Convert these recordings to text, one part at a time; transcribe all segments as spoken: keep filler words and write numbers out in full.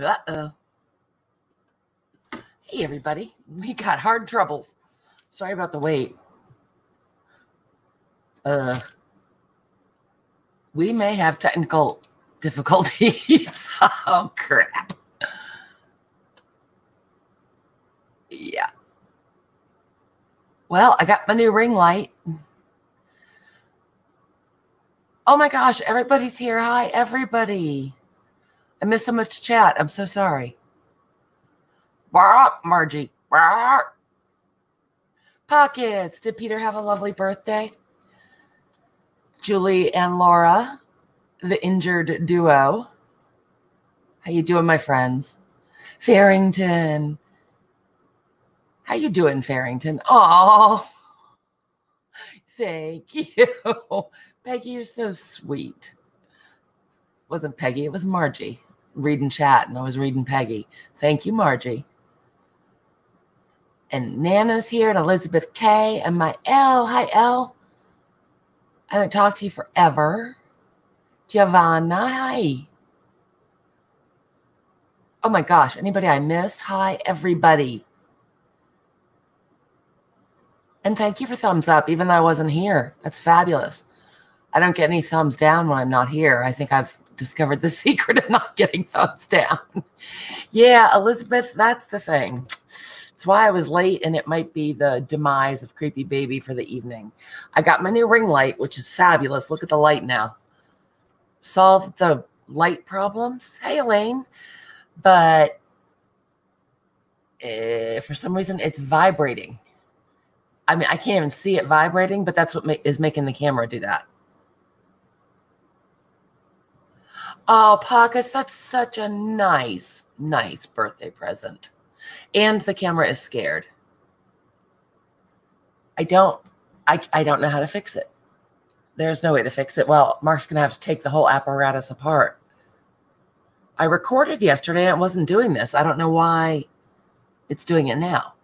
Uh-oh. Hey, everybody. We got hard troubles. Sorry about the wait. Uh, we may have technical difficulties. Oh, crap. Yeah. Well, I got my new ring light. Oh, my gosh. Everybody's here. Hi, everybody. I missed so much chat. I'm so sorry. Bark, Margie. Bark. Pockets. Did Peter have a lovely birthday? Julie and Laura, the injured duo. How you doing, my friends? Farrington. How you doing, Farrington? Oh, thank you. Peggy, you're so sweet. It wasn't Peggy. It was Margie. Reading chat, and I was reading Peggy. Thank you, Margie. And Nana's here, and Elizabeth K, and my L. Hi, L. I haven't talked to you forever. Giovanna, hi. Oh, my gosh. Anybody I missed? Hi, everybody. And thank you for thumbs up, even though I wasn't here. That's fabulous. I don't get any thumbs down when I'm not here. I think I've discovered the secret of not getting thumbs down. Yeah, Elizabeth, that's the thing. That's why I was late, and it might be the demise of Creepy Baby for the evening. I got my new ring light, which is fabulous. Look at the light now. Solved the light problems. Hey, Elaine. But eh, for some reason, it's vibrating. I mean, I can't even see it vibrating, but that's what ma- is making the camera do that. Oh, Pockets, that's such a nice, nice birthday present. And the camera is scared. I don't, I, I don't know how to fix it. There's no way to fix it. Well, Mark's going to have to take the whole apparatus apart. I recorded yesterday and it wasn't doing this. I don't know why it's doing it now.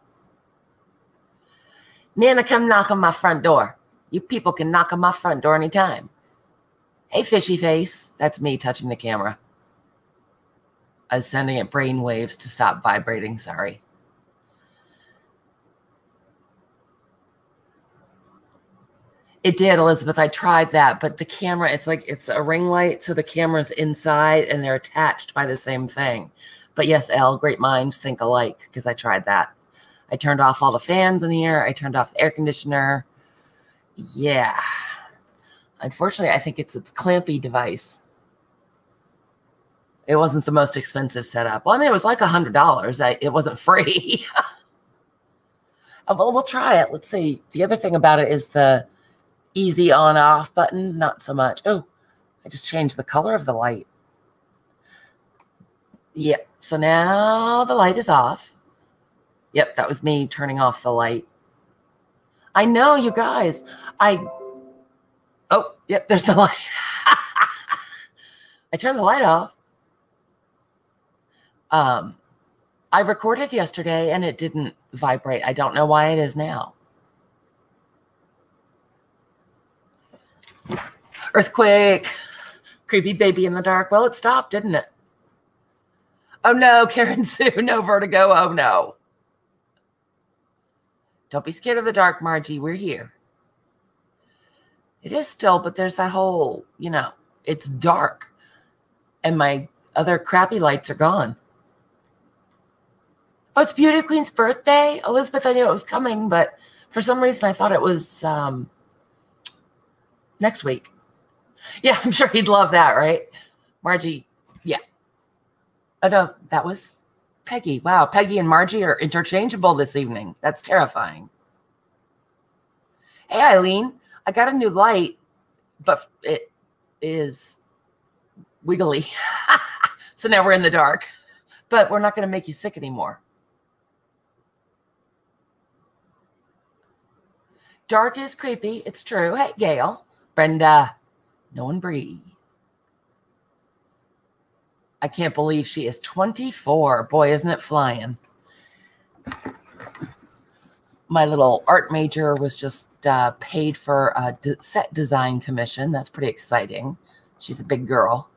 Nana, come knock on my front door. You people can knock on my front door anytime. Hey, fishy face. That's me touching the camera. I was sending it brain waves to stop vibrating. Sorry. It did, Elizabeth. I tried that, but the camera, it's like it's a ring light, so the camera's inside and they're attached by the same thing. But yes, L, great minds think alike, because I tried that. I turned off all the fans in here. I turned off the air conditioner. Yeah. Unfortunately, I think it's its clampy device. It wasn't the most expensive setup. Well, I mean, it was like one hundred dollars. I, it wasn't free. Well, we'll try it. Let's see. The other thing about it is the easy on-off button. Not so much. Oh, I just changed the color of the light. Yep. So now the light is off. Yep, that was me turning off the light. I know, you guys. I... Oh, yep, there's the light. I turned the light off. Um, I recorded yesterday and it didn't vibrate. I don't know why it is now. Earthquake. Creepy Baby in the dark. Well, it stopped, didn't it? Oh, no, Karen Sue. No vertigo. Oh, no. Don't be scared of the dark, Margie. We're here. It is still, but there's that whole, you know, it's dark. And my other crappy lights are gone. Oh, it's Beauty Queen's birthday. Elizabeth, I knew it was coming, but for some reason I thought it was um, next week. Yeah, I'm sure he'd love that, right? Margie, yeah. Oh, no, that was Peggy. Wow, Peggy and Margie are interchangeable this evening. That's terrifying. Hey, Eileen. I got a new light, but it is wiggly. So now we're in the dark, but we're not going to make you sick anymore. Dark is creepy. It's true. Hey, Gail, Brenda, no and Bree. I can't believe she is twenty-four. Boy, isn't it flying? My little art major was just uh, paid for a d set design commission. That's pretty exciting. She's a big girl.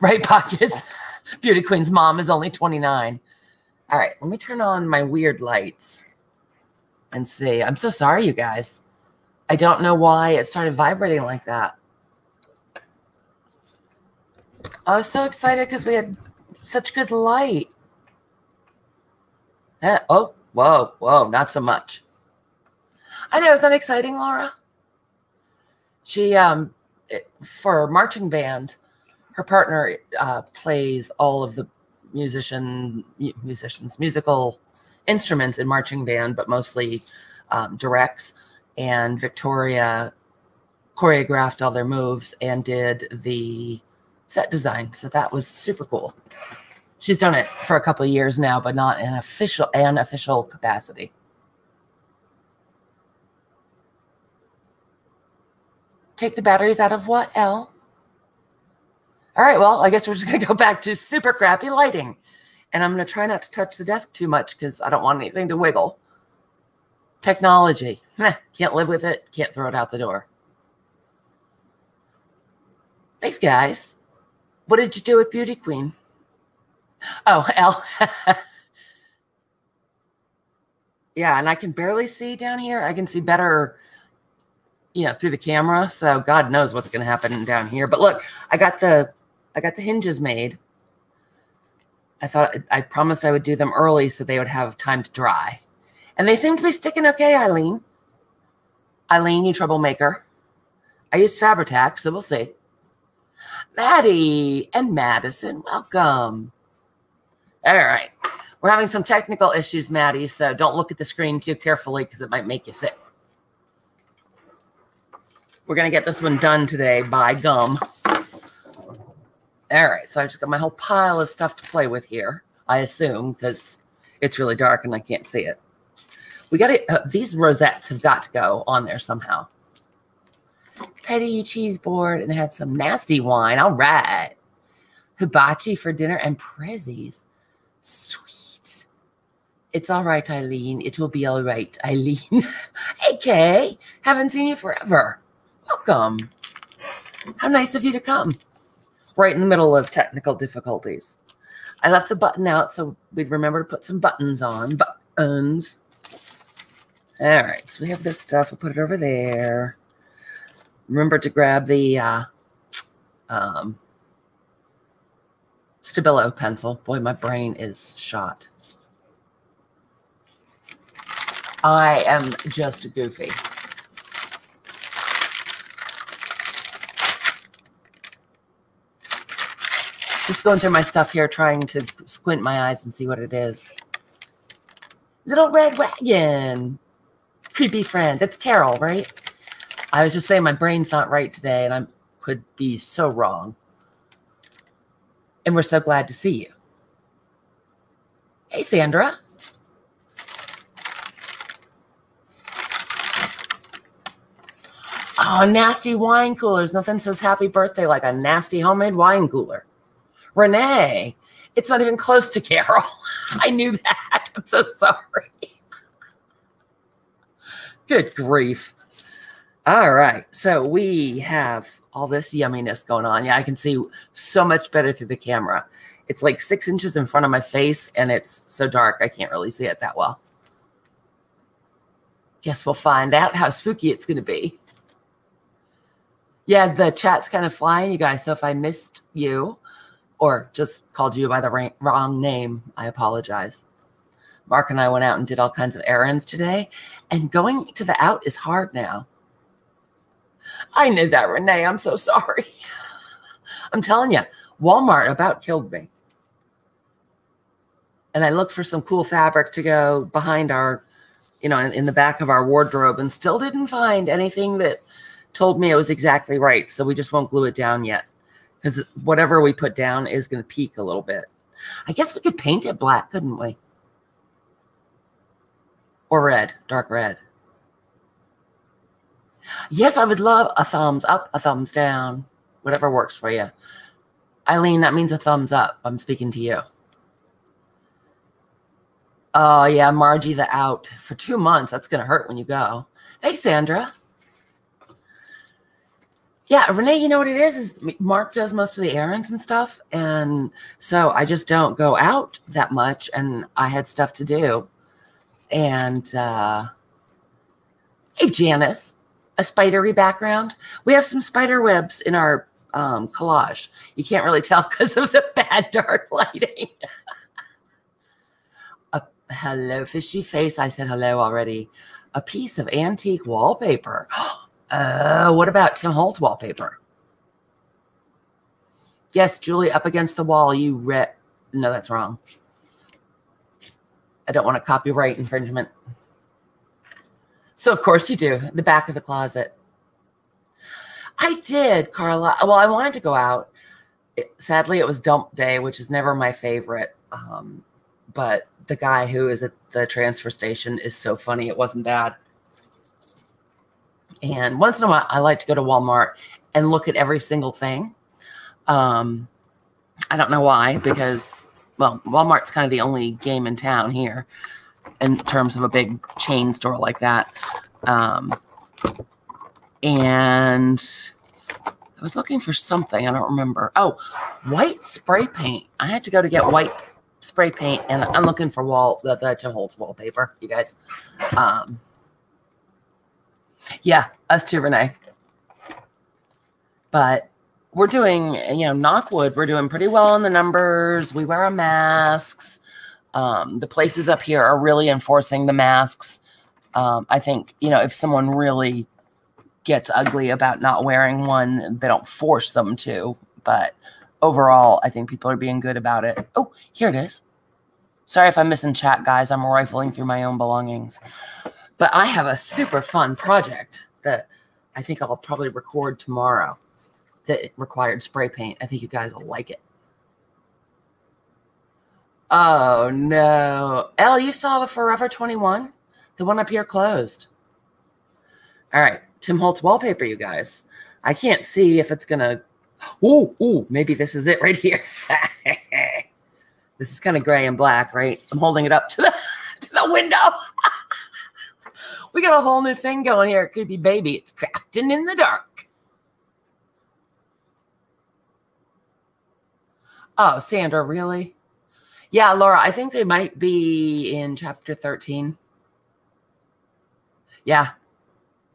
Right pockets. Beauty Queen's mom is only twenty-nine. All right, let me turn on my weird lights and see. I'm so sorry, you guys. I don't know why it started vibrating like that. I was so excited because we had such good light. Eh, oh, whoa, whoa, not so much. I know, isn't that exciting, Laura? She, um, it, for marching band, her partner uh, plays all of the musician, musicians, musical instruments in marching band, but mostly um, directs. And Victoria choreographed all their moves and did the set design. So that was super cool. She's done it for a couple of years now, but not in official an official capacity. Take the batteries out of what, L? All right, well, I guess we're just going to go back to super crappy lighting. And I'm going to try not to touch the desk too much because I don't want anything to wiggle. Technology. Can't live with it. Can't throw it out the door. Thanks, guys. What did you do with Beauty Queen? Oh, L. Yeah, and I can barely see down here. I can see better, you know, through the camera. So God knows what's going to happen down here. But look, I got the I got the hinges made. I thought I promised I would do them early so they would have time to dry. And they seem to be sticking okay, Eileen. Eileen, you troublemaker. I used Fabri-Tac, so we'll see. Maddie and Madison, welcome. All right. We're having some technical issues, Maddie, so don't look at the screen too carefully because it might make you sick. We're going to get this one done today by gum. All right, so I've just got my whole pile of stuff to play with here, I assume, because it's really dark and I can't see it. We got to, uh, these rosettes have got to go on there somehow. Petty cheese board and had some nasty wine. All right. Hibachi for dinner and prezzies. Sweet. It's all right, Eileen. It will be all right, Eileen. Hey, Kay. Haven't seen you forever. Welcome. How nice of you to come. Right in the middle of technical difficulties. I left the button out so we'd remember to put some buttons on. Buttons. All right. So we have this stuff. I'll put it over there. Remember to grab the uh, um, Stabilo pencil. Boy, my brain is shot. I am just goofy. Just going through my stuff here, trying to squint my eyes and see what it is. Little red wagon. Creepy friend. That's Carol, right? I was just saying my brain's not right today, and I could be so wrong. And we're so glad to see you. Hey, Sandra. Oh, nasty wine coolers. Nothing says happy birthday like a nasty homemade wine cooler. Renee, it's not even close to Carol. I knew that. I'm so sorry. Good grief. All right, so we have all this yumminess going on. Yeah, I can see so much better through the camera. It's like six inches in front of my face, and it's so dark I can't really see it that well. Guess we'll find out how spooky it's going to be. Yeah, the chat's kind of flying, you guys, so if I missed you or just called you by the wrong name, I apologize. Mark and I went out and did all kinds of errands today, and going to the out is hard now. I knew that, Renee. I'm so sorry. I'm telling you, Walmart about killed me. And I looked for some cool fabric to go behind our, you know, in, in the back of our wardrobe and still didn't find anything that told me it was exactly right. So we just won't glue it down yet because whatever we put down is going to peak a little bit. I guess we could paint it black, couldn't we? Or red, dark red. Yes, I would love a thumbs up, a thumbs down, whatever works for you. Eileen, that means a thumbs up. I'm speaking to you. Oh, yeah, Margie the out for two months. That's going to hurt when you go. Hey, Sandra. Yeah, Renee, you know what it is, is Mark does most of the errands and stuff. And so I just don't go out that much. And I had stuff to do. And uh, hey, Janice, a spidery background. We have some spider webs in our um, collage. You can't really tell because of the bad dark lighting. a, hello, fishy face. I said hello already. A piece of antique wallpaper. Uh, what about Tim Holtz wallpaper? Yes, Julie, up against the wall. You read. No, that's wrong. I don't want a copyright infringement. So, of course, you do. The back of the closet. I did, Carla. Well, I wanted to go out. It, sadly, it was dump day, which is never my favorite. Um, but the guy who is at the transfer station is so funny. It wasn't bad. And once in a while, I like to go to Walmart and look at every single thing. Um, I don't know why, because, well, Walmart's kind of the only game in town here in terms of a big chain store like that. Um, and I was looking for something. I don't remember. Oh, white spray paint. I had to go to get white spray paint, and I'm looking for wall the, the Tim Holtz wallpaper, you guys. Um Yeah, us too, Renee. But we're doing, you know, knock wood, we're doing pretty well on the numbers. We wear our masks. Um, the places up here are really enforcing the masks. Um, I think, you know, if someone really gets ugly about not wearing one, they don't force them to. But overall, I think people are being good about it. Oh, here it is. Sorry if I'm missing chat, guys. I'm rifling through my own belongings. But I have a super fun project that I think I'll probably record tomorrow that required spray paint. I think you guys will like it. Oh, no. Elle, you still have a Forever twenty-one? The one up here closed. All right. Tim Holtz wallpaper, you guys. I can't see if it's going to... Ooh, ooh, maybe this is it right here. This is kind of gray and black, right? I'm holding it up to the, to the window. We got a whole new thing going here. It could be baby. It's crafting in the dark. Oh, Sandra, really? Yeah, Laura, I think they might be in chapter thirteen. Yeah,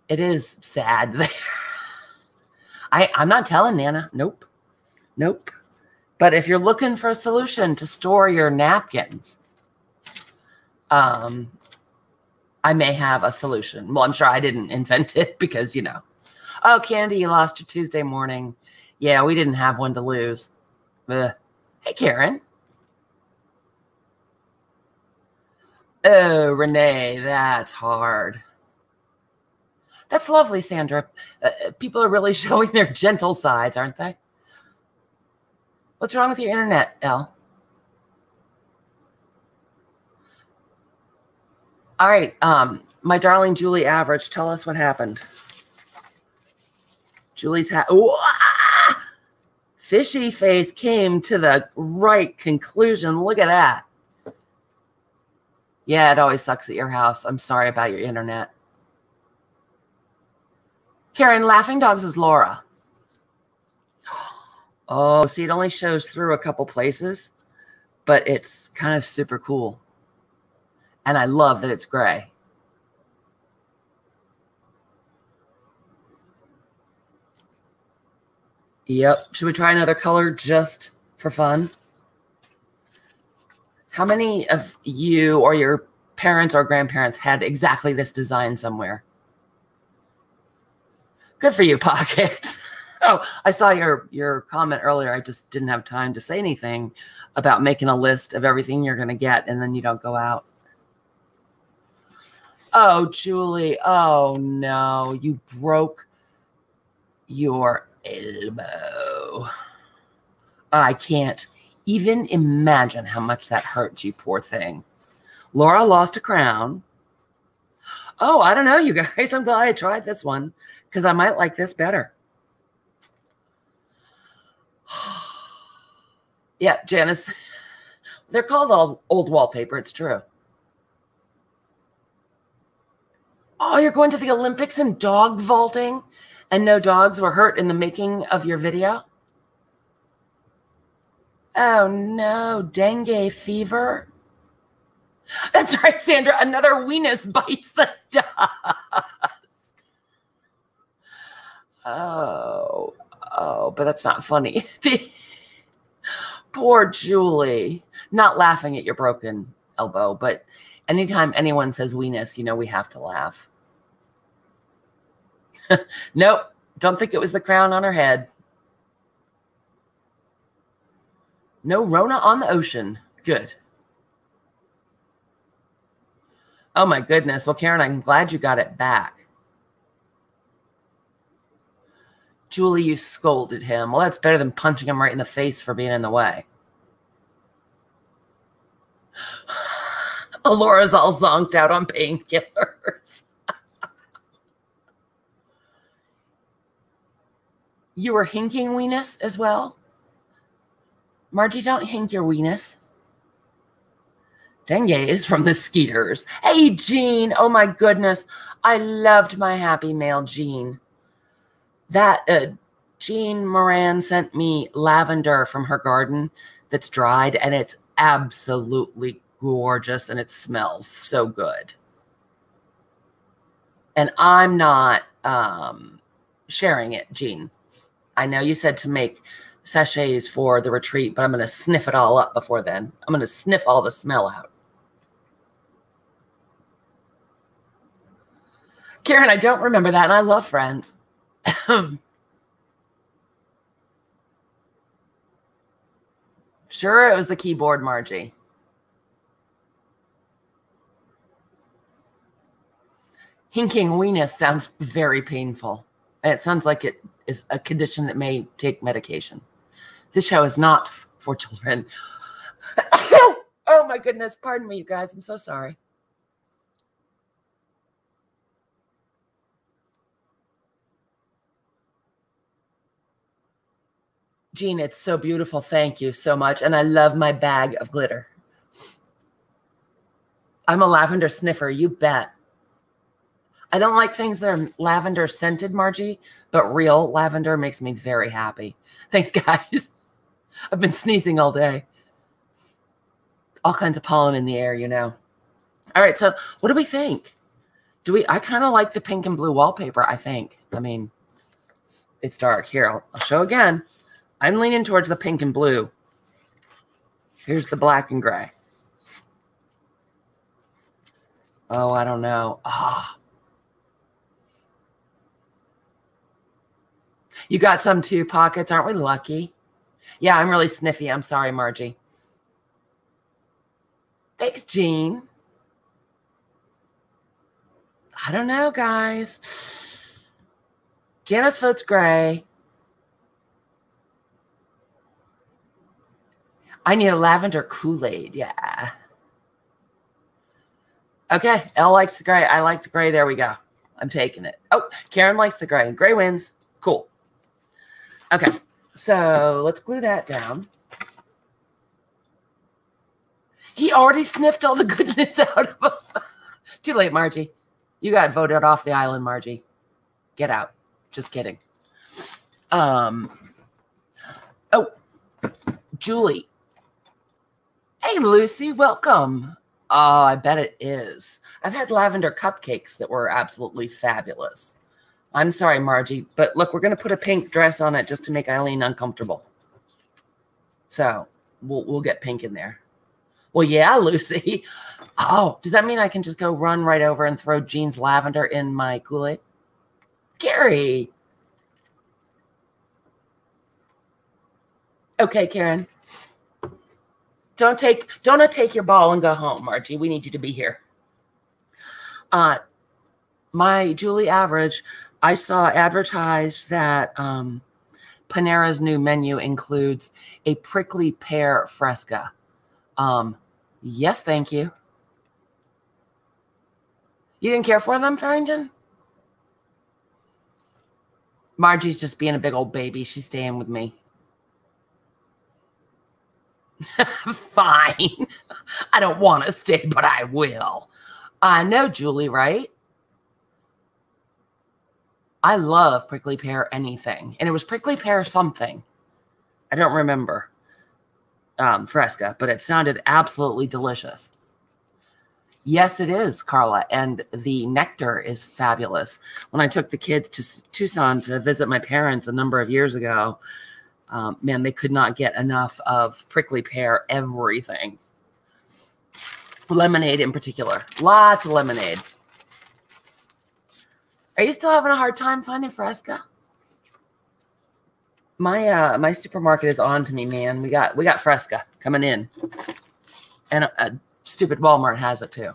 it is sad there. I, I'm not telling Nana. Nope. Nope. But if you're looking for a solution to store your napkins, um... I may have a solution. Well, I'm sure I didn't invent it because, you know. Oh, Candy, you lost your Tuesday morning. Yeah, we didn't have one to lose. Ugh. Hey, Karen. Oh, Renee, that's hard. That's lovely, Sandra. Uh, people are really showing their gentle sides, aren't they? What's wrong with your internet, Elle? All right, um, my darling Julie Average, tell us what happened. Julie's hat. Ah! Fishy face came to the right conclusion. Look at that. Yeah, it always sucks at your house. I'm sorry about your internet. Karen, Laughing Dogs is Laura. Oh, see, it only shows through a couple places, but it's kind of super cool. And I love that it's gray. Yep. Should we try another color just for fun? How many of you or your parents or grandparents had exactly this design somewhere? Good for you, Pocket. Oh, I saw your, your comment earlier. I just didn't have time to say anything about making a list of everything you're going to get, and then you don't go out. Oh, Julie. Oh, no. You broke your elbow. I can't even imagine how much that hurts, you poor thing. Laura lost a crown. Oh, I don't know, you guys. I'm glad I tried this one because I might like this better. Yeah, Janice. They're called all old wallpaper. It's true. Oh, you're going to the Olympics and dog vaulting? and no dogs were hurt in the making of your video? Oh no, dengue fever. That's right, Sandra. Another weenus bites the dust. Oh, oh, but that's not funny. Poor Julie. Not laughing at your broken elbow, but anytime anyone says weenus, you know we have to laugh. Nope. Don't think it was the crown on her head. No Rona on the ocean. Good. Oh, my goodness. Well, Karen, I'm glad you got it back. Julie, you scolded him. Well, that's better than punching him right in the face for being in the way. Laura's all zonked out on painkillers. You were hinking weenus as well? Margie, don't hink your weenus. Dengue is from the skeeters. Hey, Jean. Oh, my goodness. I loved my happy mail, Jean. That uh, Jean Moran sent me lavender from her garden that's dried, and it's absolutely gorgeous, and it smells so good. And I'm not um, sharing it, Jean. I know you said to make sachets for the retreat, but I'm going to sniff it all up before then. I'm going to sniff all the smell out. Karen, I don't remember that, and I love Friends. Sure, it was the keyboard, Margie. Hinking weenus sounds very painful, and it sounds like it is a condition that may take medication. This show is not for children. Oh, my goodness. Pardon me, you guys. I'm so sorry. Jean, it's so beautiful. Thank you so much. And I love my bag of glitter. I'm a lavender sniffer. You bet. I don't like things that are lavender scented, Margie, but real lavender makes me very happy. Thanks, guys. I've been sneezing all day. All kinds of pollen in the air, you know. All right, so what do we think? Do we? I kind of like the pink and blue wallpaper, I think. I mean, it's dark. Here, I'll, I'll show again. I'm leaning towards the pink and blue. Here's the black and gray. Oh, I don't know. Ah. Oh. You got some too, Pockets. Aren't we lucky? Yeah, I'm really sniffy. I'm sorry, Margie. Thanks, Jean. I don't know, guys. Janice votes gray. I need a lavender Kool-Aid. Yeah. Okay. Elle likes the gray. I like the gray. There we go. I'm taking it. Oh, Karen likes the gray. Gray wins. Cool. Okay, so let's glue that down. He already sniffed all the goodness out of him. Too late, Margie. You got voted off the island, Margie. Get out. Just kidding. Um. Oh, Julie. Hey, Lucy, welcome. Oh, I bet it is. I've had lavender cupcakes that were absolutely fabulous. I'm sorry, Margie, but look, we're going to put a pink dress on it just to make Eileen uncomfortable. So we'll, we'll get pink in there. Well, yeah, Lucy. Oh, does that mean I can just go run right over and throw Jean's lavender in my Kool-Aid? Gary. Okay, Karen. Don't take, don't take your ball and go home, Margie. We need you to be here. Uh, my Julie average... I saw advertised that um, Panera's new menu includes a prickly pear Fresca. Um, yes, thank you. You didn't care for them, Farrington? Margie's just being a big old baby. She's staying with me. Fine. I don't want to stay, but I will. I know, Julie, right? I love prickly pear anything. And it was prickly pear something. I don't remember. Um, Fresca, but it sounded absolutely delicious. Yes, it is, Carla. And the nectar is fabulous. When I took the kids to Tucson to visit my parents a number of years ago, um, man, they could not get enough of prickly pear everything. Lemonade in particular. Lots of lemonade. Are you still having a hard time finding Fresca? My uh, my supermarket is on to me, man. We got we got Fresca coming in, and a, a stupid Walmart has it too.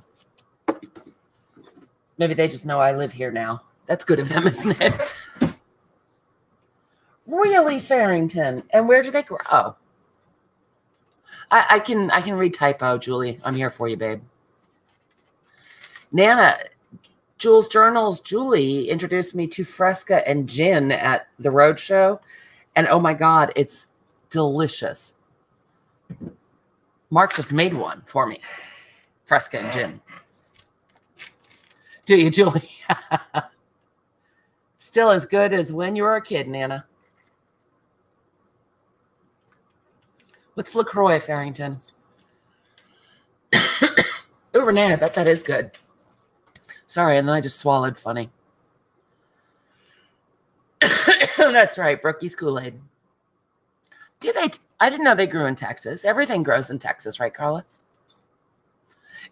Maybe they just know I live here now. That's good of them, isn't it? Really, Farrington? And where do they grow? Oh. I, I can I can read typo, Julie. I'm here for you, babe. Nana. Jules Journals, Julie introduced me to Fresca and gin at the roadshow. And oh my God, it's delicious. Mark just made one for me. Fresca and gin. Do you, Julie? Still as good as when you were a kid, Nana. What's LaCroix, Farrington? Ooh, Renee, I bet that is good. Sorry, and then I just swallowed funny. That's right, Brookie's Kool-Aid. Do they? I didn't know they grew in Texas. Everything grows in Texas, right, Carla?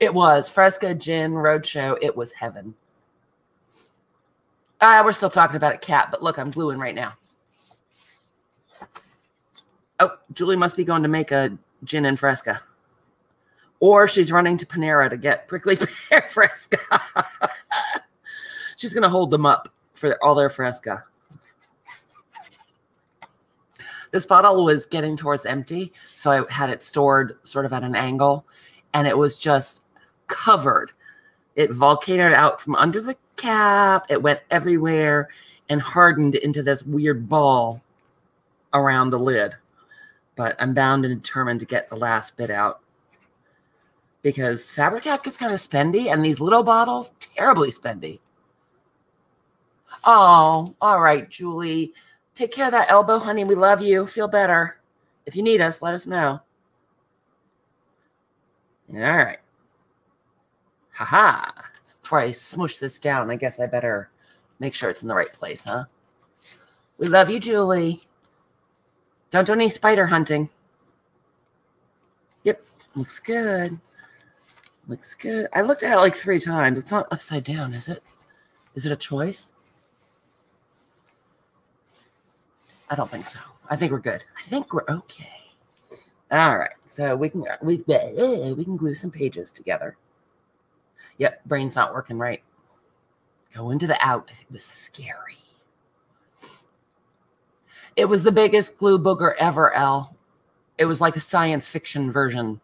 It was Fresca, gin, roadshow. It was heaven. Ah, we're still talking about a cat, but look, I'm gluing right now. Oh, Julie must be going to make a gin and Fresca. Or she's running to Panera to get prickly pear Fresca. She's going to hold them up for all their Fresca. This bottle was getting towards empty, so I had it stored sort of at an angle, and it was just covered. It volcanoed out from under the cap. It went everywhere and hardened into this weird ball around the lid. But I'm bound and determined to get the last bit out. Because Fabri-Tac is kind of spendy, and these little bottles, terribly spendy. Oh, all right, Julie. Take care of that elbow, honey. We love you. Feel better. If you need us, let us know. All right. Ha-ha. Before I smoosh this down, I guess I better make sure it's in the right place, huh? We love you, Julie. Don't do any spider hunting. Yep, looks good. Looks good. I looked at it like three times. It's not upside down, is it? Is it a choice? I don't think so. I think we're good. I think we're okay. All right. So we can we, we can glue some pages together. Yep, brain's not working right. Go into the out. It was scary. It was the biggest glue booger ever, Elle. It was like a science fiction version.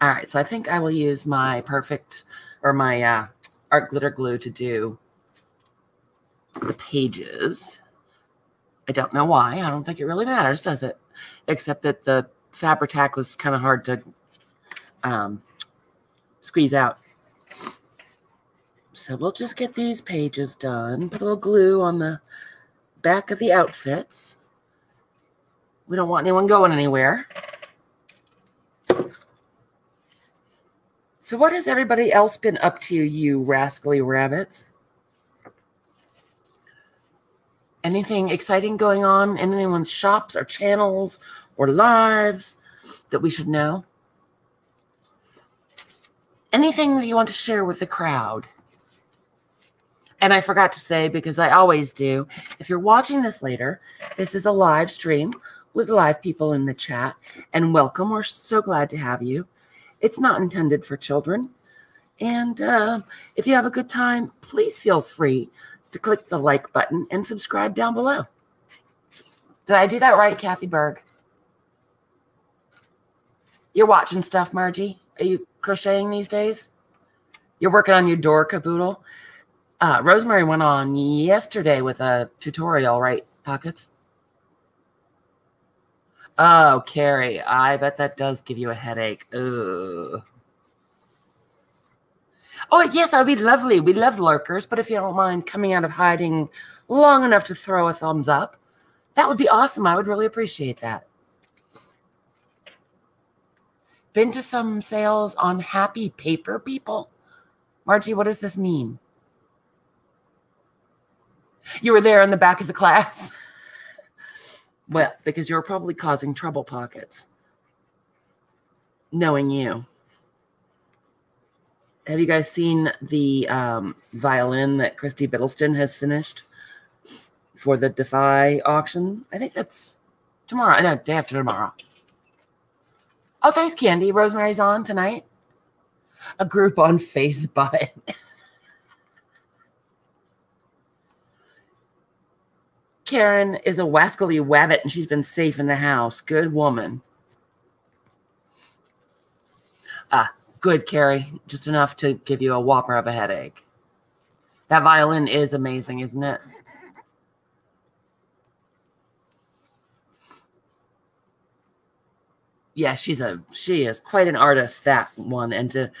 All right, so I think I will use my perfect or my uh, art glitter glue to do the pages. I don't know why. I don't think it really matters, does it? Except that the Fabri-Tac was kind of hard to um, squeeze out. So we'll just get these pages done. Put a little glue on the back of the outfits. We don't want anyone going anywhere. So what has everybody else been up to, you rascally rabbits? Anything exciting going on in anyone's shops or channels or lives that we should know? Anything that you want to share with the crowd? And I forgot to say, because I always do, if you're watching this later, this is a live stream with live people in the chat. And welcome. We're so glad to have you. It's not intended for children. And uh, if you have a good time, please feel free to click the like button and subscribe down below. Did I do that right, Kathy Berg? You're watching stuff, Margie. Are you crocheting these days? You're working on your door caboodle. Uh, Rosemary went on yesterday with a tutorial, right, Pockets? Oh, Carrie, I bet that does give you a headache. Ugh. Oh, yes, that would be lovely. We love lurkers, but if you don't mind coming out of hiding long enough to throw a thumbs up, that would be awesome. I would really appreciate that. Been to some sales on happy paper people? Margie, what does this mean? You were there in the back of the class? Well, because you were probably causing trouble pockets, knowing you. Have you guys seen the um, violin that Christy Biddleston has finished for the Defy auction? I think that's tomorrow. No, day after tomorrow. Oh, thanks, Candy. Rosemary's on tonight. A group on Facebook. Karen is a wascally wabbit, and she's been safe in the house. Good woman. Ah, good, Carrie. Just enough to give you a whopper of a headache. That violin is amazing, isn't it? Yeah, she's a she is quite an artist, that one. And to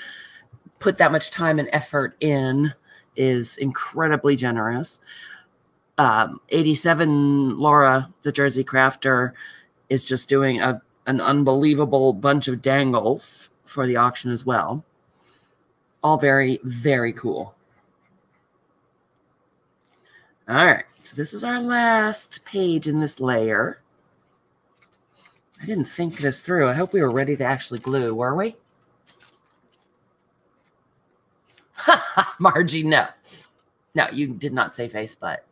put that much time and effort in is incredibly generous. Um, eighty-seven, Laura, the Jersey crafter, is just doing a, an unbelievable bunch of dangles for the auction as well. All very, very cool. All right, so this is our last page in this layer. I didn't think this through. I hope we were ready to actually glue, were we? Margie, no. No, you did not say face, but...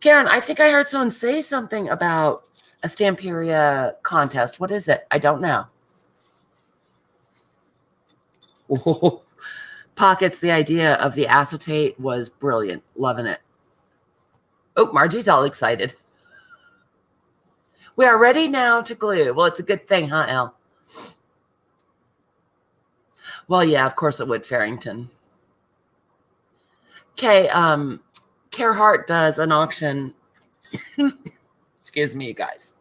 Karen, I think I heard someone say something about a Stamperia contest. What is it? I don't know. Oh, Pockets, the idea of the acetate was brilliant. Loving it. Oh, Margie's all excited. We are ready now to glue. Well, it's a good thing, huh, Elle? Well, yeah, of course it would, Farrington. Okay, um... Carehart does an auction. Excuse me, you guys.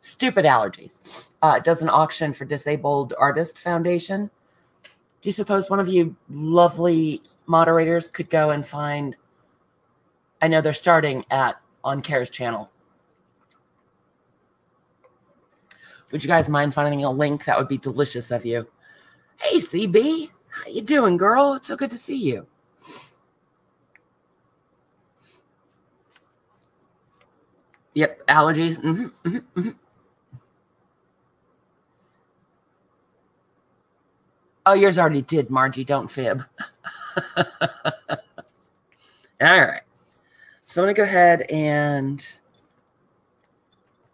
Stupid allergies. Uh, does an auction for Disabled Artist Foundation. Do you suppose one of you lovely moderators could go and find? I know they're starting at on Care's channel. Would you guys mind finding a link? That would be delicious of you. Hey, C B, how you doing, girl? It's so good to see you. Yep, allergies. Mm-hmm, mm-hmm, mm-hmm. Oh, yours already did, Margie. Don't fib. All right. So I'm going to go ahead and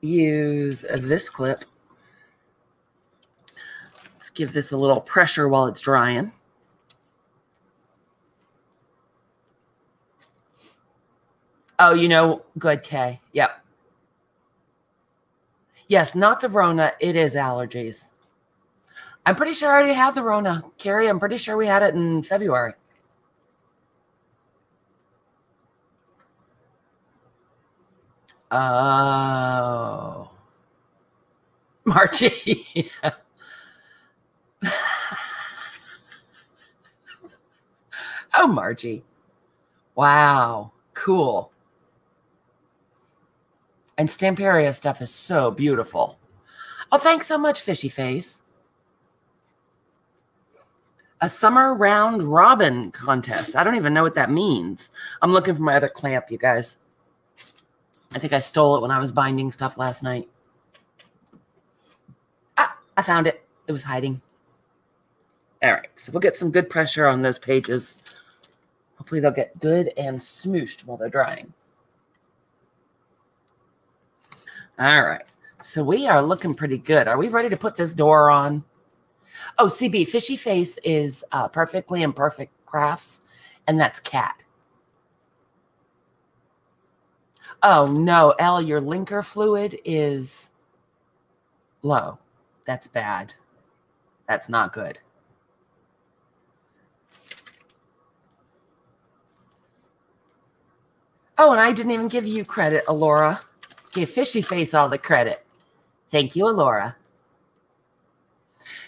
use this clip. Let's give this a little pressure while it's drying. Oh, you know, good, Kay. Yep. Yes, not the Rona. It is allergies. I'm pretty sure I already had the Rona. Carrie, I'm pretty sure we had it in February. Oh. Margie. Oh, Margie. Wow. Cool. And Stamperia stuff is so beautiful. Oh, thanks so much, Fishy Face. A summer round robin contest. I don't even know what that means. I'm looking for my other clamp, you guys. I think I stole it when I was binding stuff last night. Ah, I found it. It was hiding. All right, so we'll get some good pressure on those pages. Hopefully they'll get good and smooshed while they're drying. All right, so we are looking pretty good. Are we ready to put this door on? Oh, C B, Fishy Face is uh, Perfectly Imperfect Crafts, and that's Cat. Oh, no, L, your linker fluid is low. That's bad. That's not good. Oh, and I didn't even give you credit, Alora. Give Fishy Face all the credit. Thank you, Alora.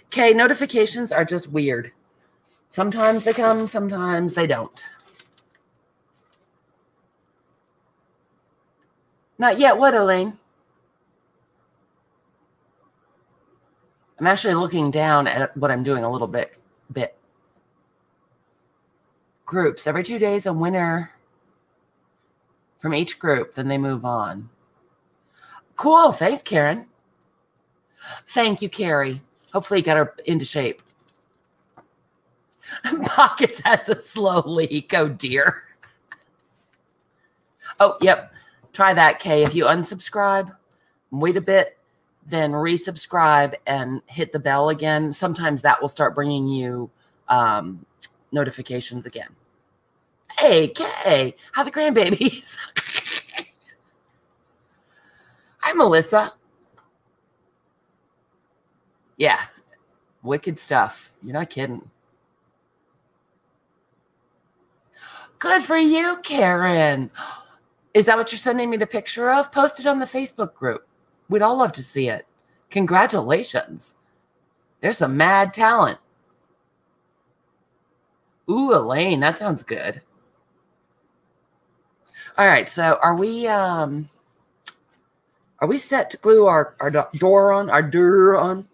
Okay, notifications are just weird. Sometimes they come, sometimes they don't. Not yet, what, Elaine? I'm actually looking down at what I'm doing a little bit. bit. Groups. Every two days, a winner from each group. Then they move on. Cool. Thanks, Karen. Thank you, Carrie. Hopefully you got her into shape. Pockets has a slow leak. Oh, dear. Oh, yep. Try that, Kay. If you unsubscribe, wait a bit, then resubscribe and hit the bell again. Sometimes that will start bringing you um, notifications again. Hey, Kay. How the grandbabies? Hi, Melissa. Yeah. Wicked stuff. You're not kidding. Good for you, Karen. Is that what you're sending me the picture of? Post it on the Facebook group. We'd all love to see it. Congratulations. There's some mad talent. Ooh, Elaine, that sounds good. All right, so are we um are we set to glue our, our door on, our door on?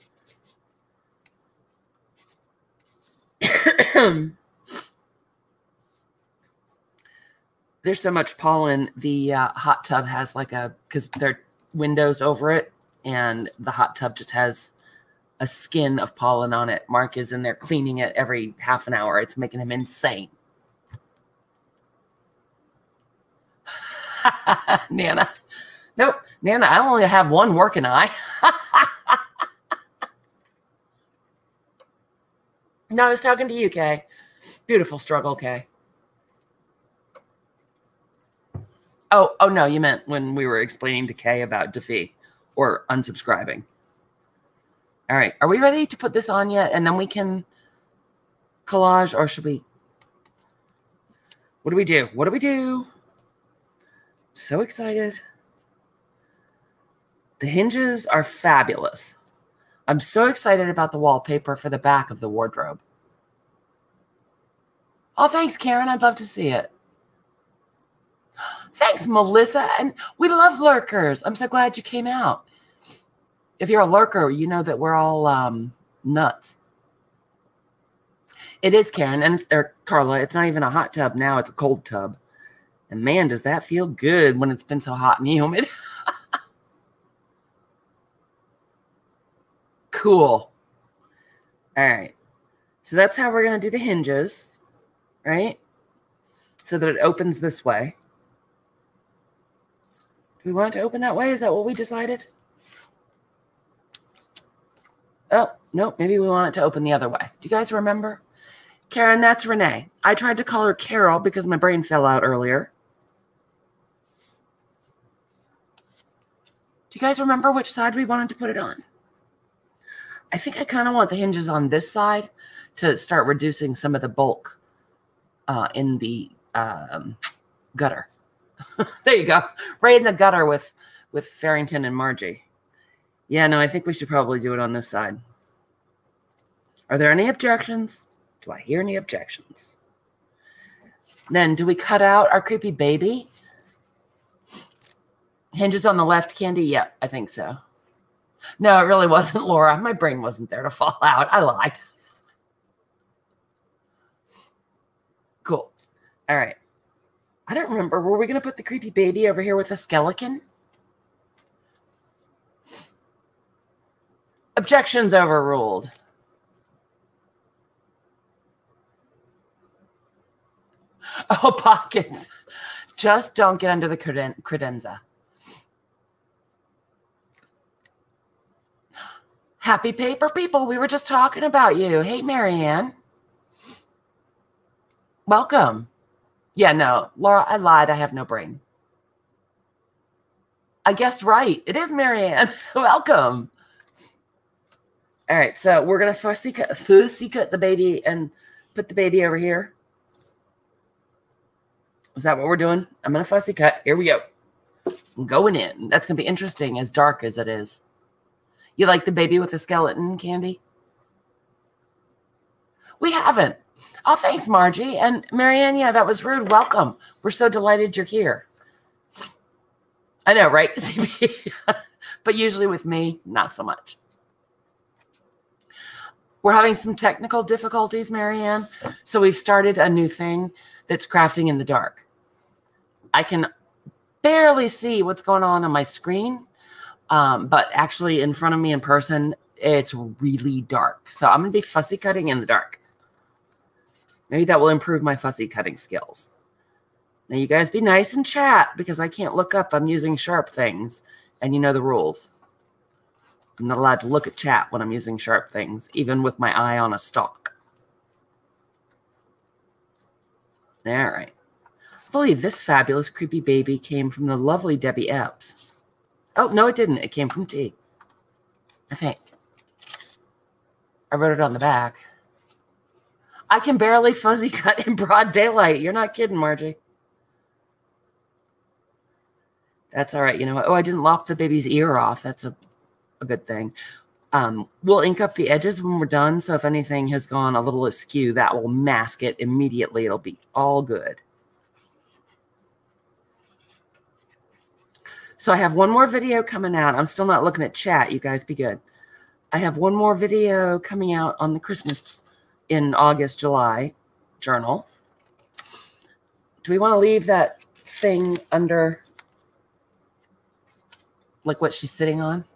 There's so much pollen. The uh, hot tub has like a, because there are windows over it, and the hot tub just has a skin of pollen on it. Mark is in there cleaning it every half an hour. It's making him insane. Nana. Nope. Nana, I only have one working eye. No, I was talking to you, Kay. Beautiful struggle, Kay. Oh, oh no, you meant when we were explaining to Kay about Defee or unsubscribing. All right. Are we ready to put this on yet? And then we can collage, or should we? What do we do? What do we do? So excited. The hinges are fabulous. I'm so excited about the wallpaper for the back of the wardrobe. Oh, thanks, Karen. I'd love to see it. Thanks, Melissa. And we love lurkers. I'm so glad you came out. If you're a lurker, you know that we're all um, nuts. It is, Karen. And or Carla, it's not even a hot tub now. It's a cold tub. And man, does that feel good when it's been so hot and humid. Cool. All right. So that's how we're going to do the hinges, right? So that it opens this way. We want it to open that way? Is that what we decided? Oh, no. Maybe we want it to open the other way. Do you guys remember? Karen, that's Renee. I tried to call her Carol because my brain fell out earlier. Do you guys remember which side we wanted to put it on? I think I kind of want the hinges on this side to start reducing some of the bulk uh, in the um, gutter. There you go. Right in the gutter with, with Farrington and Margie. Yeah, no, I think we should probably do it on this side. Are there any objections? Do I hear any objections? Then do we cut out our creepy baby? Hinges on the left, Candy? Yep, I think so. No, it really wasn't, Laura. My brain wasn't there to fall out. I lied. Cool. All right. I don't remember. Were we going to put the creepy baby over here with a skeleton? Objections overruled. Oh, Pockets. Just don't get under the creden credenza. Happy paper people. We were just talking about you. Hey, Marianne. Welcome. Yeah, no, Laura, I lied. I have no brain. I guessed right. It is Marianne. Welcome. All right, so we're going to fussy cut, fussy cut the baby and put the baby over here. Is that what we're doing? I'm going to fussy cut. Here we go. I'm going in. That's going to be interesting, as dark as it is. You like the baby with the skeleton, Candy? We haven't. Oh, thanks, Margie. And Marianne, yeah, that was rude. Welcome. We're so delighted you're here. I know, right? But usually with me, not so much. We're having some technical difficulties, Marianne. So we've started a new thing that's crafting in the dark. I can barely see what's going on on my screen, um, but actually in front of me in person, it's really dark. So I'm going to be fussy cutting in the dark. Maybe that will improve my fussy cutting skills. Now, you guys be nice and chat because I can't look up. I'm using sharp things, and you know the rules. I'm not allowed to look at chat when I'm using sharp things, even with my eye on a stalk. All right. I believe this fabulous creepy baby came from the lovely Debbie Epps. Oh, no, it didn't. It came from T, I think. I wrote it on the back. I can barely fuzzy cut in broad daylight. You're not kidding, Margie. That's all right. You know what? Oh, I didn't lop the baby's ear off. That's a, a good thing. Um, we'll ink up the edges when we're done. So if anything has gone a little askew, that will mask it immediately. It'll be all good. So I have one more video coming out. I'm still not looking at chat. You guys be good. I have one more video coming out on the Christmas in August, July journal. Do we want to leave that thing under, like what she's sitting on?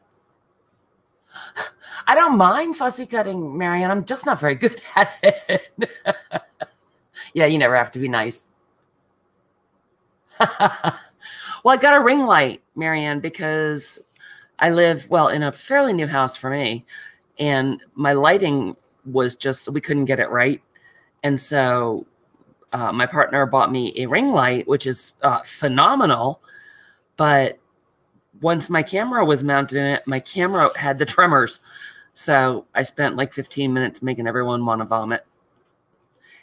I don't mind fussy cutting, Marianne. I'm just not very good at it. Yeah, you never have to be nice. Well, I got a ring light, Marianne, because I live, well, in a fairly new house for me, and my lighting was just, we couldn't get it right. And so uh, my partner bought me a ring light, which is uh, phenomenal. But once my camera was mounted in it, my camera had the tremors. So I spent like fifteen minutes making everyone want to vomit.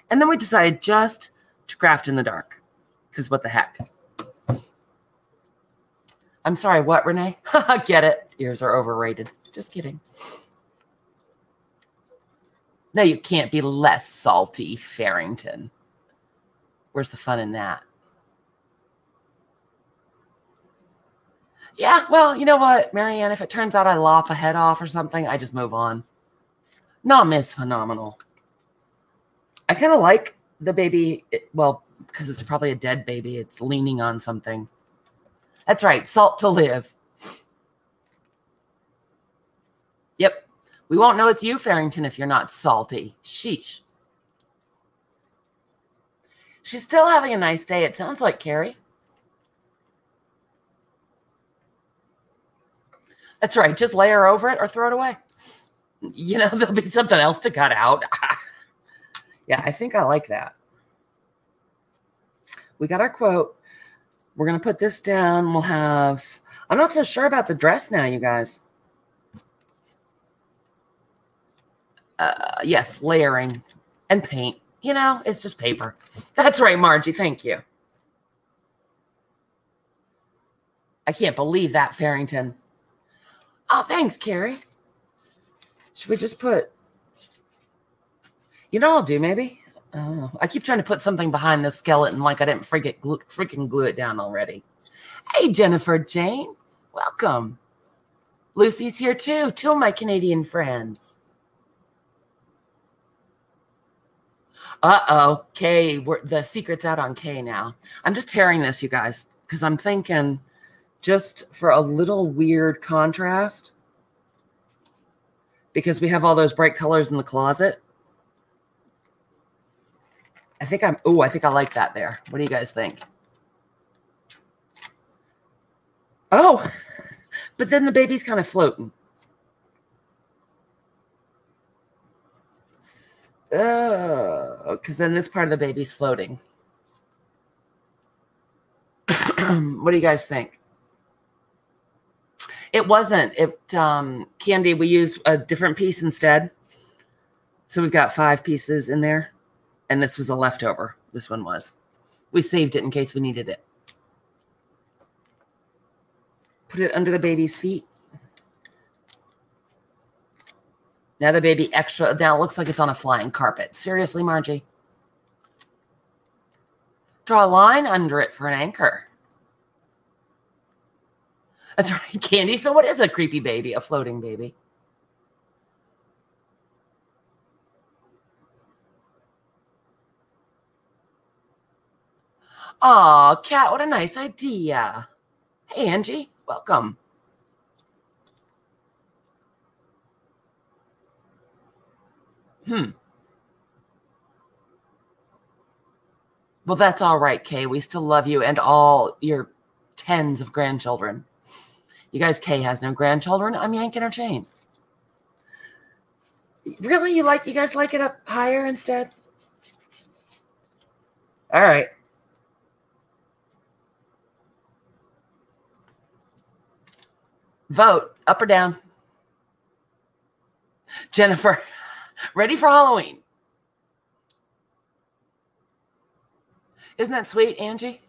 And then we decided just to craft in the dark because what the heck? I'm sorry, what, Renee? Get it. Ears are overrated. Just kidding. No, you can't be less salty, Farrington. Where's the fun in that? Yeah, well, you know what, Marianne? If it turns out I lop a head off or something, I just move on. Not Miss Phenomenal. I kind of like the baby, it, well, because it's probably a dead baby. It's leaning on something. That's right, salt to live. Yep. We won't know it's you, Farrington, if you're not salty. Sheesh. She's still having a nice day, it sounds like, Carrie. That's right. Just layer over it or throw it away. You know, there'll be something else to cut out. Yeah, I think I like that. We got our quote. We're going to put this down. We'll have... I'm not so sure about the dress now, you guys. Uh, yes, layering and paint. You know, it's just paper. That's right, Margie. Thank you. I can't believe that, Farrington. Oh, thanks, Carrie. Should we just put... You know what I'll do, maybe? Oh, I keep trying to put something behind the skeleton like I didn't freaking glue, freaking glue it down already. Hey, Jennifer Jane. Welcome. Lucy's here, too. Two of my Canadian friends. Uh-oh, Kay, we're, the secret's out on Kay now. I'm just tearing this, you guys, because I'm thinking just for a little weird contrast, because we have all those bright colors in the closet. I think I'm, oh, I think I like that there. What do you guys think? Oh, but then the baby's kind of floating. Oh, because then this part of the baby's floating. What do you guys think? It wasn't. It, um, Candy, we used a different piece instead. So we've got five pieces in there. And this was a leftover. This one was. We saved it in case we needed it. Put it under the baby's feet. Another baby extra. Now it looks like it's on a flying carpet. Seriously, Margie? Draw a line under it for an anchor. That's right, Candy. So what is a creepy baby? A floating baby. Aw, Kat, what a nice idea. Hey, Angie. Welcome. Hmm. Well, that's all right, Kay. We still love you and all your tens of grandchildren. You guys, Kay has no grandchildren. I'm yanking her chain. Really? You like? You guys like it up higher instead? All right. Vote up or down. Jennifer, ready for Halloween. Isn't that sweet, Angie?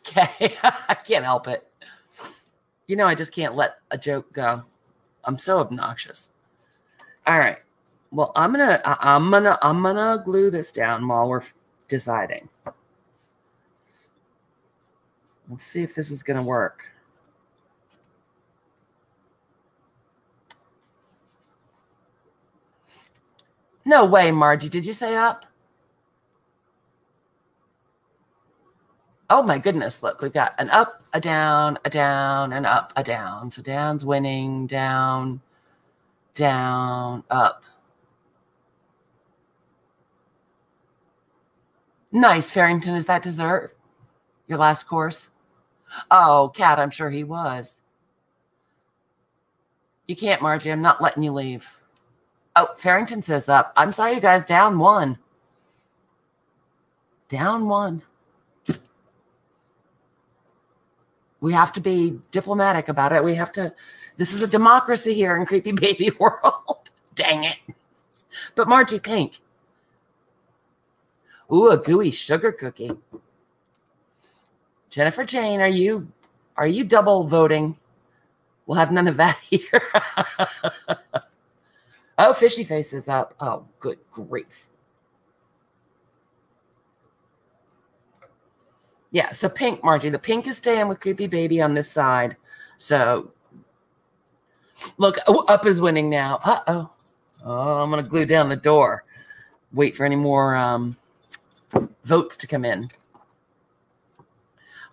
Okay, I can't help it. You know, I just can't let a joke go. I'm so obnoxious. All right. Well, I'm gonna, I'm gonna, I'm gonna glue this down while we're deciding. Let's see if this is gonna work. No way, Margie. Did you say up? Oh, my goodness. Look, we've got an up, a down, a down, and up, a down. So down's winning, down, down, up. Nice, Farrington. Is that dessert? Your last course? Oh, Kat, I'm sure he was. You can't, Margie. I'm not letting you leave. Oh, Farrington says up. I'm sorry, you guys. Down one. Down one. We have to be diplomatic about it. We have to. This is a democracy here in Creepy Baby World. Dang it. But Margie Pink. Ooh, a gooey sugar cookie. Jennifer Jane, are you are you double voting? We'll have none of that here. Oh, Fishy Face is up. Oh, good grief. Yeah, so pink, Margie. The pink is staying with Creepy Baby on this side. So, look, oh, up is winning now. Uh-oh. Oh, I'm going to glue down the door. Wait for any more um, votes to come in.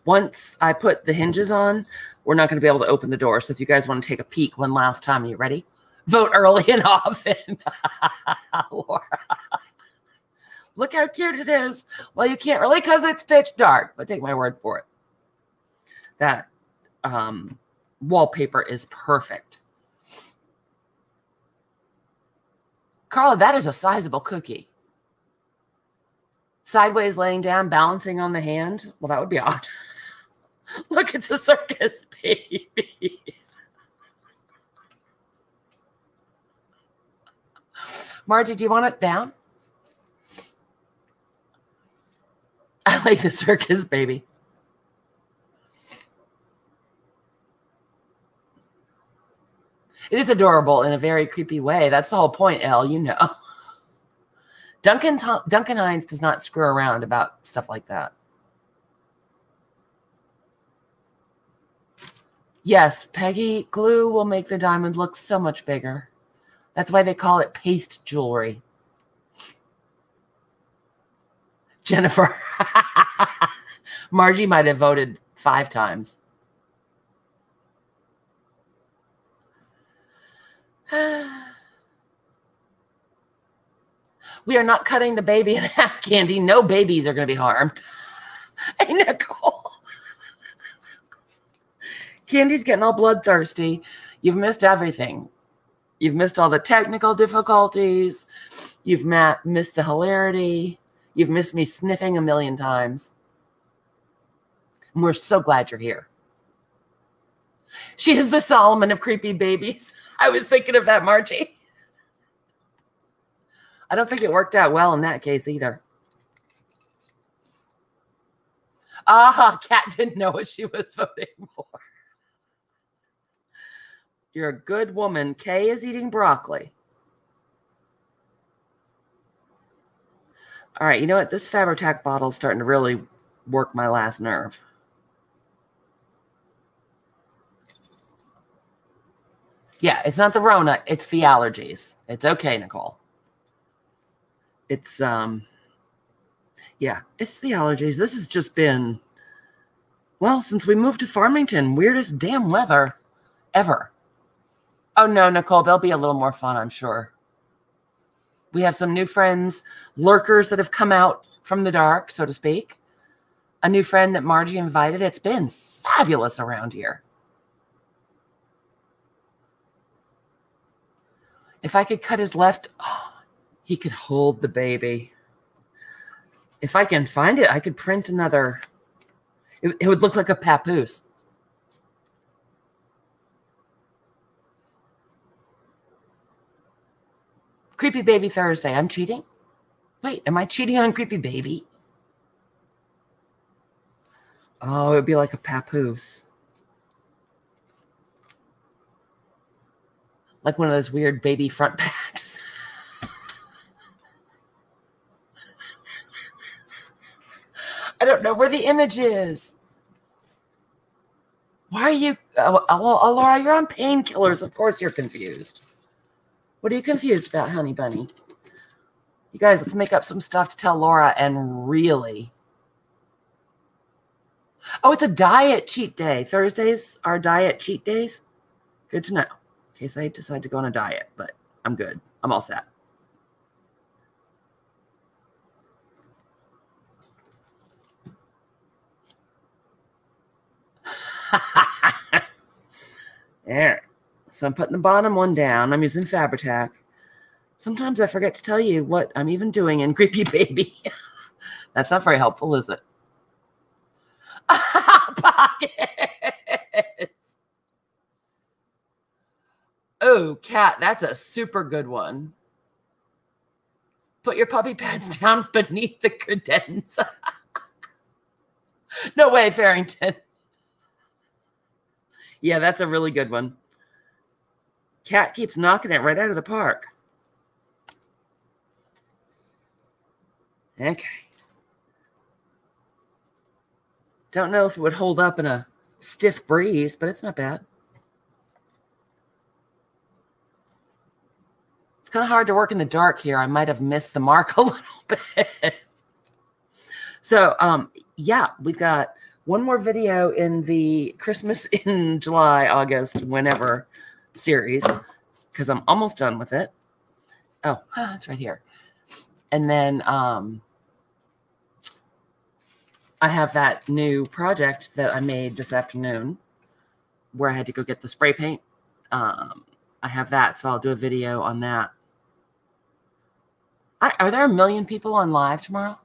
Once I put the hinges on, we're not going to be able to open the door. So if you guys want to take a peek one last time, are you ready? Vote early and often. Laura. Look how cute it is. Well, you can't really because it's pitch dark, but take my word for it. That um, wallpaper is perfect. Carla, that is a sizable cookie. Sideways laying down, balancing on the hand. Well, that would be odd. Look, it's a circus baby. Margie, do you want it down? I like the circus baby. It is adorable in a very creepy way. That's the whole point, Elle, you know. Duncan's, Duncan Hines does not screw around about stuff like that. Yes, Peggy, glue will make the diamond look so much bigger. That's why they call it paste jewelry. Jennifer. Margie might have voted five times. We are not cutting the baby in half, Candy. No babies are going to be harmed. Hey, Nicole. Candy's getting all bloodthirsty. You've missed everything. You've missed all the technical difficulties. You've missed the hilarity. You've missed me sniffing a million times. And we're so glad you're here. She is the Solomon of creepy babies. I was thinking of that, Margie. I don't think it worked out well in that case either. Ah, Kat didn't know what she was voting for. You're a good woman. Kay is eating broccoli. All right, you know what? This Fabri-Tac bottle is starting to really work my last nerve. Yeah, it's not the Rona. It's the allergies. It's okay, Nicole. It's, um, yeah, it's the allergies. This has just been, well, since we moved to Farmington, weirdest damn weather ever. Oh, no, Nicole, they'll be a little more fun, I'm sure. We have some new friends, lurkers that have come out from the dark, so to speak. A new friend that Margie invited. It's been fabulous around here. If I could cut his left, oh, he could hold the baby. If I can find it, I could print another. It, it would look like a papoose. Creepy Baby Thursday. I'm cheating? Wait, am I cheating on Creepy Baby? Oh, it would be like a papoose. Like one of those weird baby front packs. I don't know where the image is. Why are you... Oh, oh, oh Laura, you're on painkillers. Of course you're confused. What are you confused about, honey bunny? You guys, let's make up some stuff to tell Laura and really... Oh, it's a diet cheat day. Thursdays are diet cheat days. Good to know. In case I decide to go on a diet, but I'm good. I'm all set. There. So I'm putting the bottom one down. I'm using Fabri-Tac. Sometimes I forget to tell you what I'm even doing in Creepy Baby. That's not very helpful, is it? Pocket! Oh, Cat, that's a super good one. Put your puppy pads down beneath the credenza. No way, Farrington. Yeah, that's a really good one. Cat keeps knocking it right out of the park. Okay. Don't know if it would hold up in a stiff breeze, but it's not bad. It's kind of hard to work in the dark here. I might have missed the mark a little bit. So, um, yeah, we've got one more video in the Christmas in July, August, whenever series, because I'm almost done with it. Oh, it's right here. And then um, I have that new project that I made this afternoon where I had to go get the spray paint. Um, I have that, so I'll do a video on that. I, are there a million people on live tomorrow?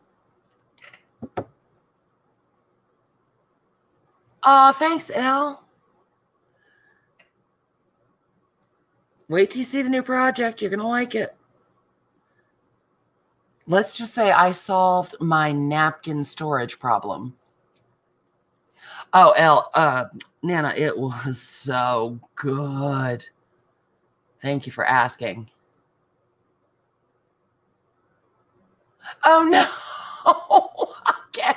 Oh, thanks, Elle. Wait till you see the new project. You're going to like it. Let's just say I solved my napkin storage problem. Oh, Elle, uh, Nana, it was so good. Thank you for asking. Oh, no. Okay.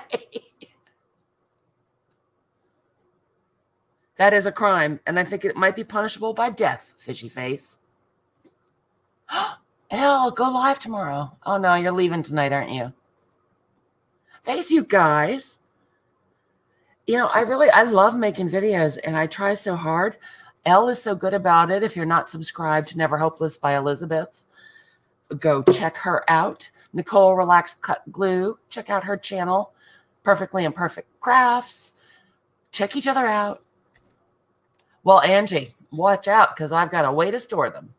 That is a crime, and I think it might be punishable by death, fishy face. Elle, go live tomorrow. Oh, no, you're leaving tonight, aren't you? Thanks, you guys. You know, I really, I love making videos, and I try so hard. Elle is so good about it. If you're not subscribed to Never Hopeless by Elizabeth, go check her out. Nicole Relaxed Cut Glue. Check out her channel, Perfectly Imperfect Crafts. Check each other out. Well, Angie, watch out because I've got a way to store them.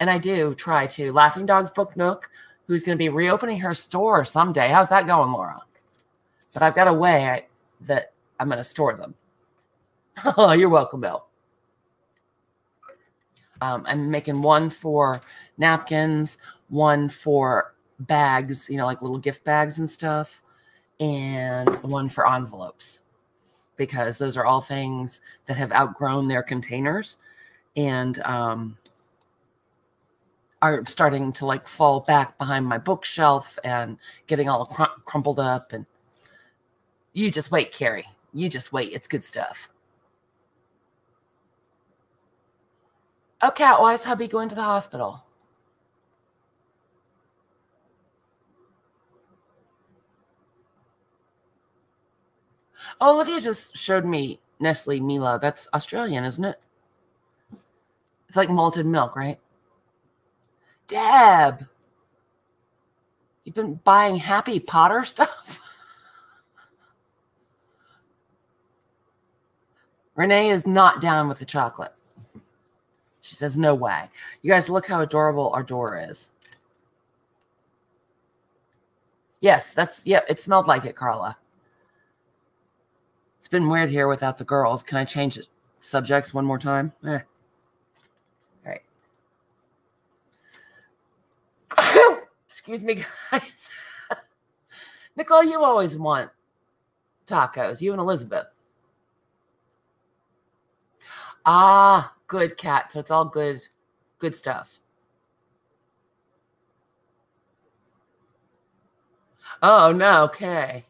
And I do try to. Laughing Dogs Book Nook, who's going to be reopening her store someday. How's that going, Laura? But I've got a way I, that I'm going to store them. Oh, you're welcome, Bill. Um, I'm making one for napkins, one for bags, you know, like little gift bags and stuff, and one for envelopes. because those are all things that have outgrown their containers and um, are starting to like fall back behind my bookshelf and getting all crum crumpled up. And you just wait, Carrie. You just wait. It's good stuff. Oh, Cat, why is hubby going to the hospital? Oh, Olivia just showed me Nestlé Milo. That's Australian, isn't it? It's like malted milk, right? Deb, you've been buying Happy Potter stuff? Renee is not down with the chocolate. She says, no way. You guys, look how adorable our door is. Yes, that's, yeah, it smelled like it, Carla. It's been weird here without the girls. Can I change the subjects one more time? Eh. All right. Excuse me, guys. Nicole, you always want tacos, you and Elizabeth. Ah, good, Cat. So it's all good, good stuff. Oh, no, okay.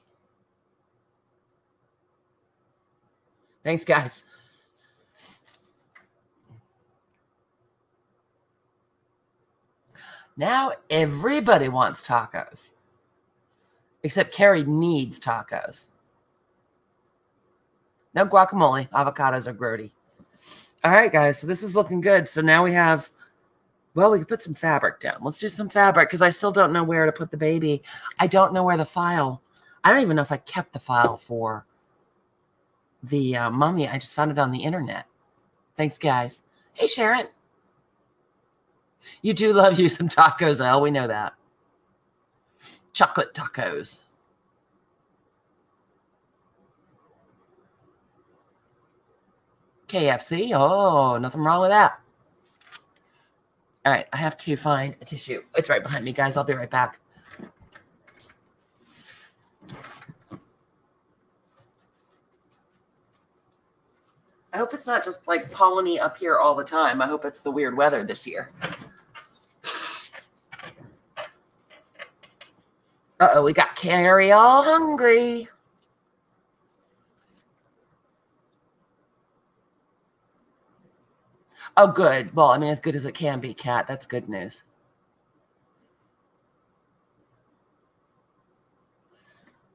Thanks, guys. Now everybody wants tacos. Except Carrie needs tacos. No guacamole. Avocados are grody. All right, guys. So this is looking good. So now we have, well, we can put some fabric down. Let's do some fabric because I still don't know where to put the baby. I don't know where the file. I don't even know if I kept the file for the uh, mummy. I just found it on the internet. Thanks, guys. Hey, Sharon. You do love you some tacos, Elle. We know that. Chocolate tacos. K F C. Oh, nothing wrong with that. All right. I have to find a tissue. It's right behind me, guys. I'll be right back. I hope it's not just like polleny up here all the time. I hope it's the weird weather this year. Uh-oh, we got Carrie all hungry. Oh, good. Well, I mean, as good as it can be, Kat. That's good news.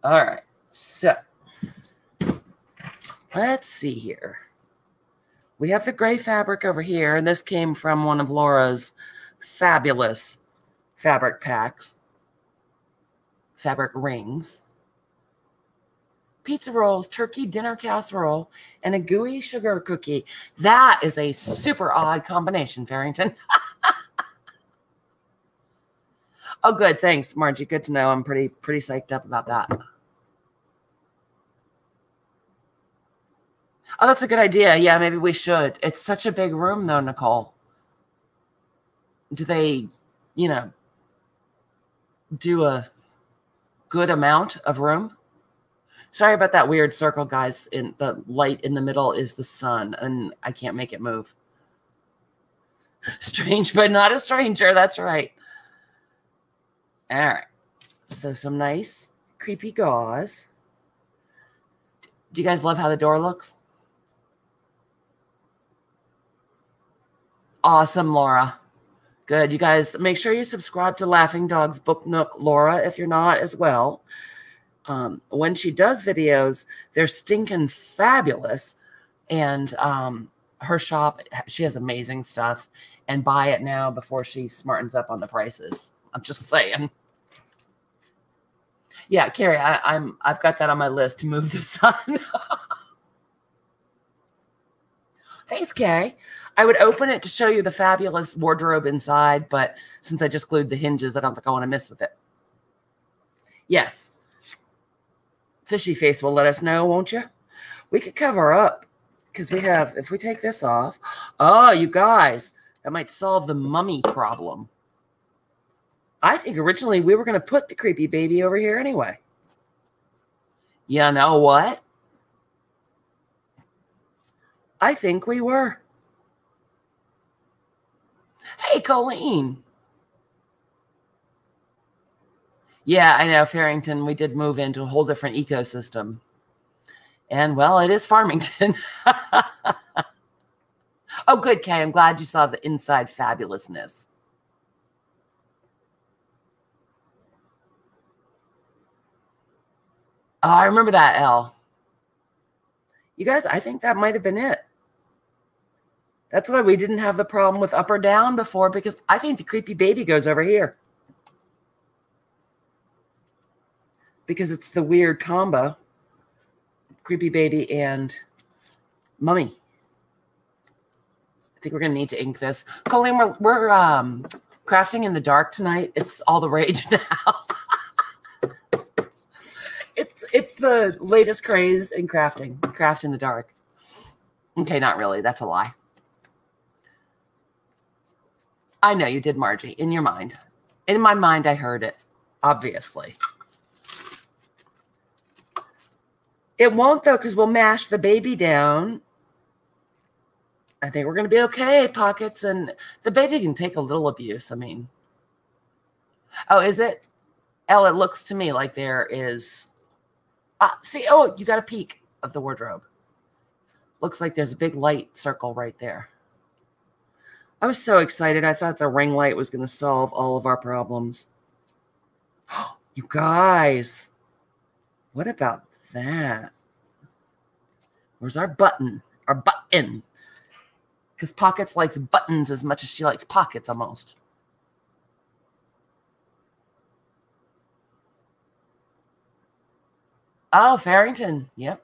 All right. So let's see here. We have the gray fabric over here, and this came from one of Laura's fabulous fabric packs, fabric rings, pizza rolls, turkey dinner casserole, and a gooey sugar cookie. That is a super odd combination, Farrington. Oh, good. Thanks, Margie. Good to know. I'm pretty, pretty psyched up about that. Oh, that's a good idea. Yeah, maybe we should. It's such a big room, though, Nicole. Do they, you know, do a good amount of room? Sorry about that weird circle, guys. In the light in the middle is the sun, and I can't make it move. Strange, but not a stranger. That's right. All right. So some nice, creepy gauze. Do you guys love how the door looks? Awesome, Laura. Good. You guys, make sure you subscribe to Laughing Dogs Book Nook, Laura, if you're not as well. Um, when she does videos, they're stinking fabulous. And um, her shop, she has amazing stuff. And buy it now before she smartens up on the prices. I'm just saying. Yeah, Carrie, I, I'm, I've got that on my list to move the sun. Thanks, Kay. I would open it to show you the fabulous wardrobe inside, but since I just glued the hinges, I don't think I want to mess with it. Yes. Fishy Face will let us know, won't you? We could cover up because we have, if we take this off, oh, you guys, that might solve the mummy problem. I think originally we were going to put the creepy baby over here anyway. You know what? I think we were. Hey, Colleen. Yeah, I know, Farrington, we did move into a whole different ecosystem. And, well, it is Farmington. Oh, good, Kay. I'm glad you saw the inside fabulousness. Oh, I remember that, Elle. You guys, I think that might have been it. That's why we didn't have the problem with up or down before, because I think the creepy baby goes over here. Because it's the weird combo. Creepy baby and mummy. I think we're going to need to ink this. Colleen, we're, we're um, crafting in the dark tonight. It's all the rage now. it's it's the latest craze in crafting. Craft in the dark. Okay, not really. That's a lie. I know you did, Margie, in your mind. In my mind, I heard it, obviously. It won't, though, because we'll mash the baby down. I think we're going to be okay, Pockets. And the baby can take a little abuse, I mean. Oh, is it? Elle, it looks to me like there is... Ah, see, oh, you got a peek of the wardrobe. Looks like there's a big light circle right there. I was so excited. I thought the ring light was going to solve all of our problems. You guys, what about that? Where's our button? Our button. Because Pockets likes buttons as much as she likes pockets, almost. Oh, Farrington. Yep.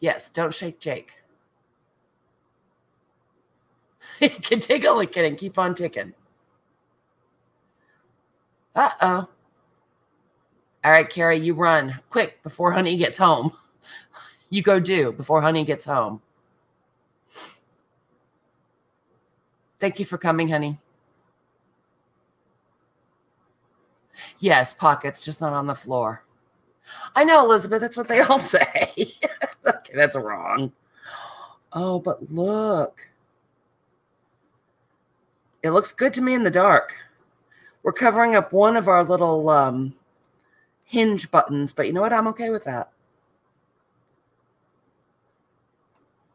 Yes, don't shake Jake. You can take a look at it and keep on ticking. Uh-oh. All right, Carrie, you run quick before honey gets home. You go do before honey gets home. Thank you for coming, honey. Yes, Pockets, just not on the floor. I know, Elizabeth, that's what they all say. Okay, that's wrong. Oh, but look. It looks good to me in the dark. We're covering up one of our little um, hinge buttons, but you know what? I'm okay with that.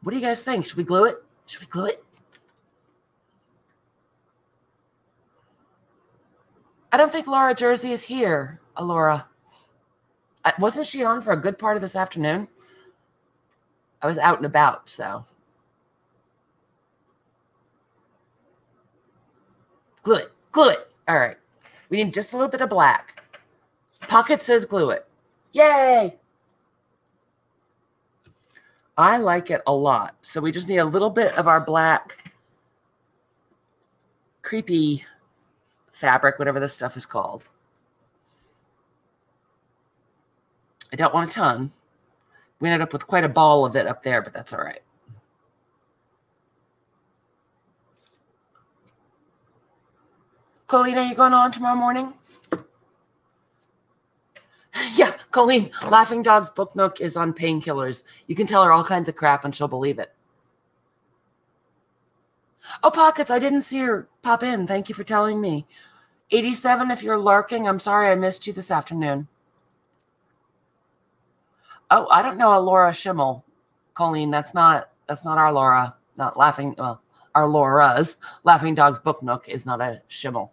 What do you guys think? Should we glue it? Should we glue it? I don't think Laura Jersey is here, Laura. Wasn't she on for a good part of this afternoon? I was out and about, so. Glue it. Glue it. All right. We need just a little bit of black. Pocket says glue it. Yay! I like it a lot. So we just need a little bit of our black creepy fabric, whatever this stuff is called. I don't want a ton. We ended up with quite a ball of it up there, but that's all right. Colleen, are you going on tomorrow morning? Yeah, Colleen, Laughing Dogs Book Nook is on painkillers. You can tell her all kinds of crap and she'll believe it. Oh, Pockets, I didn't see her pop in. Thank you for telling me. eighty-seven, if you're lurking, I'm sorry I missed you this afternoon. Oh, I don't know a Laura Schimmel, Colleen. That's not that's not our Laura. Not laughing. Well, our Laura's Laughing Dogs Book Nook is not a Schimmel.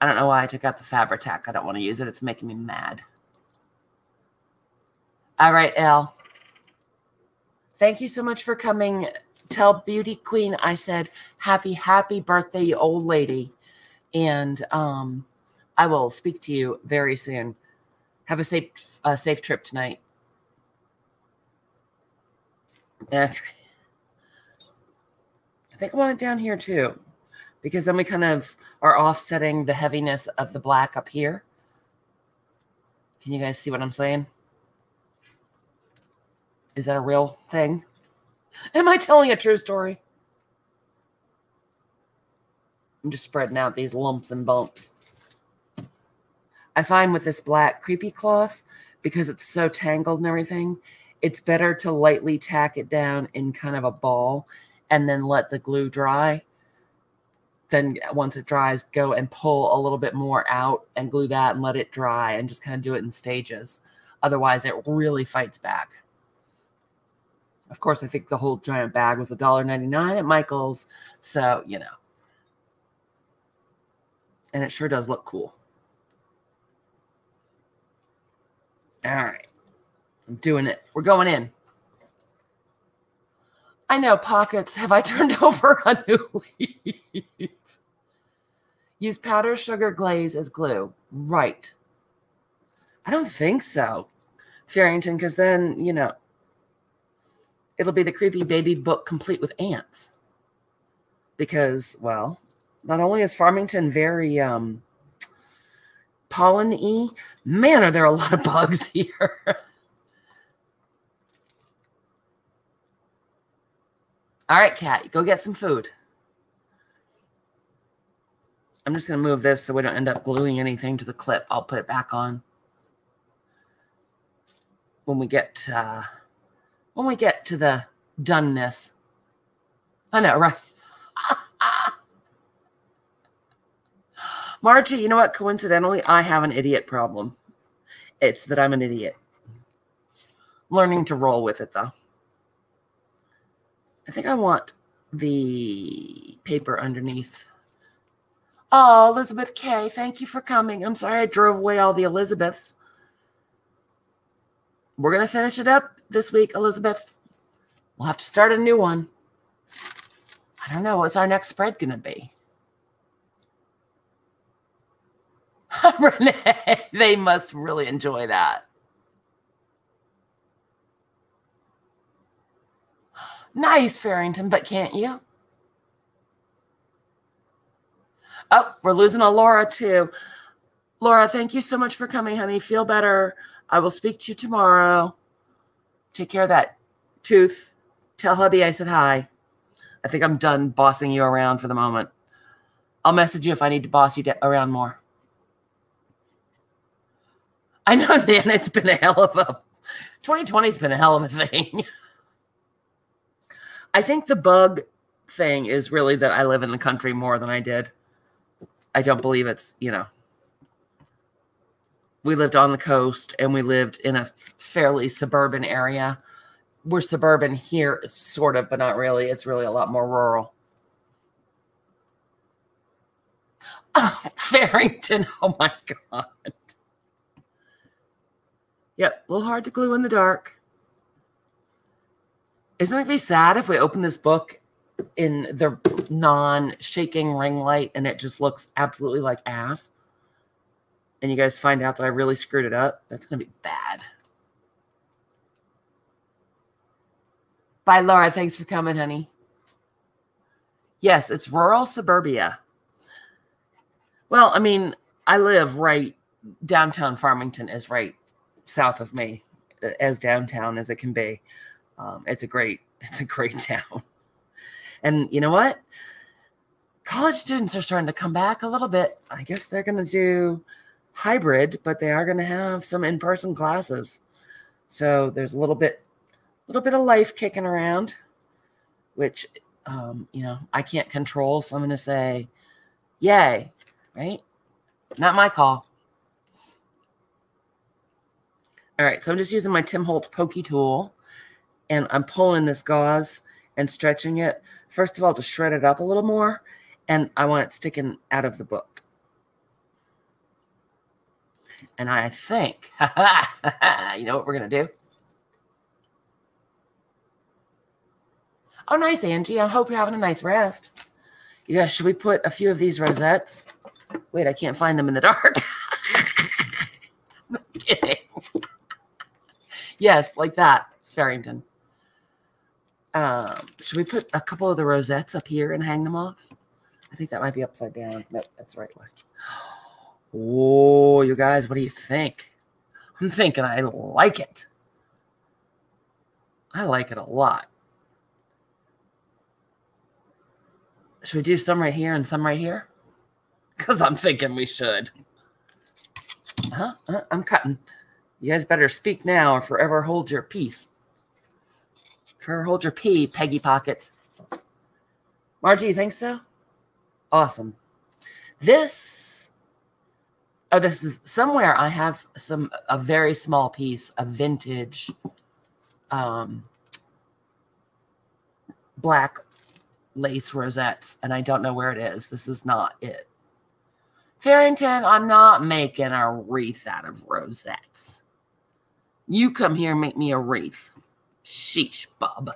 I don't know why I took out the Fabri-Tac. I don't want to use it. It's making me mad. All right, Elle. Thank you so much for coming. Tell Beauty Queen I said happy, happy birthday, you old lady. And um, I will speak to you very soon. Have a safe, uh, safe trip tonight. Okay. I think I want it down here, too. Because then we kind of are offsetting the heaviness of the black up here. Can you guys see what I'm saying? Is that a real thing? Am I telling a true story? I'm just spreading out these lumps and bumps. I find with this black creepy cloth, because it's so tangled and everything, it's better to lightly tack it down in kind of a ball and then let the glue dry. Then once it dries, go and pull a little bit more out and glue that and let it dry and just kind of do it in stages. Otherwise, it really fights back. Of course, I think the whole giant bag was a dollar ninety-nine at Michael's. So, you know. And it sure does look cool. All right. I'm doing it. We're going in. I know, pockets. Have I turned over a new leaf? Use powdered sugar glaze as glue. Right. I don't think so, Farrington, because then, you know, it'll be the creepy baby book complete with ants. Because, well, not only is Farmington very um, pollen-y, man, are there a lot of bugs here. All right, Kat, go get some food. I'm just going to move this so we don't end up gluing anything to the clip. I'll put it back on when we get uh, when we get to the doneness. I know, right? Margie, you know what? Coincidentally, I have an idiot problem. It's that I'm an idiot. Learning to roll with it, though. I think I want the paper underneath. Oh, Elizabeth K., thank you for coming. I'm sorry I drove away all the Elizabeths. We're going to finish it up this week, Elizabeth. We'll have to start a new one. I don't know. What's our next spread going to be? Renee, they must really enjoy that. Nice, Farrington, but can't you? Oh, we're losing a Laura, too. Laura, thank you so much for coming, honey. Feel better. I will speak to you tomorrow. Take care of that tooth. Tell hubby I said hi. I think I'm done bossing you around for the moment. I'll message you if I need to boss you around more. I know, man, it's been a hell of a... twenty twenty's been a hell of a thing. I think the bug thing is really that I live in the country more than I did. I don't believe it's, you know... We lived on the coast, and we lived in a fairly suburban area. We're suburban here, sort of, but not really. It's really a lot more rural. Oh, Farrington, oh my God. Yep, a little hard to glue in the dark. Isn't it be sad if we open this book in the non-shaking ring light and it just looks absolutely like ass? And you guys find out that I really screwed it up? That's going to be bad. Bye, Laura. Thanks for coming, honey. Yes, it's rural suburbia. Well, I mean, I live right downtown. Farmington is right south of me, as downtown as it can be. Um, it's a great, it's a great town. And you know what? College students are starting to come back a little bit. I guess they're going to do hybrid, but they are going to have some in-person classes. So there's a little bit, little bit of life kicking around, which, um, you know, I can't control. So I'm going to say, yay, right? Not my call. All right. So I'm just using my Tim Holtz pokey tool. And I'm pulling this gauze and stretching it, first of all, to shred it up a little more. And I want it sticking out of the book. And I think, you know what we're going to do? Oh, nice, Angie. I hope you're having a nice rest. Yeah, should we put a few of these rosettes? Wait, I can't find them in the dark. I'm kidding. Yes, like that, Farrington. Um, should we put a couple of the rosettes up here and hang them off? I think that might be upside down. Nope, that's the right way. Oh, you guys, what do you think? I'm thinking I like it. I like it a lot. Should we do some right here and some right here? Because I'm thinking we should. Uh-huh, uh, I'm cutting. You guys better speak now or forever hold your peace. Forever hold your pee, Peggy Pockets. Margie, you think so? Awesome. This, oh, this is somewhere I have some, a very small piece of vintage um, black lace rosettes, and I don't know where it is. This is not it. Farrington, I'm not making a wreath out of rosettes. You come here and make me a wreath. Sheesh, Bob.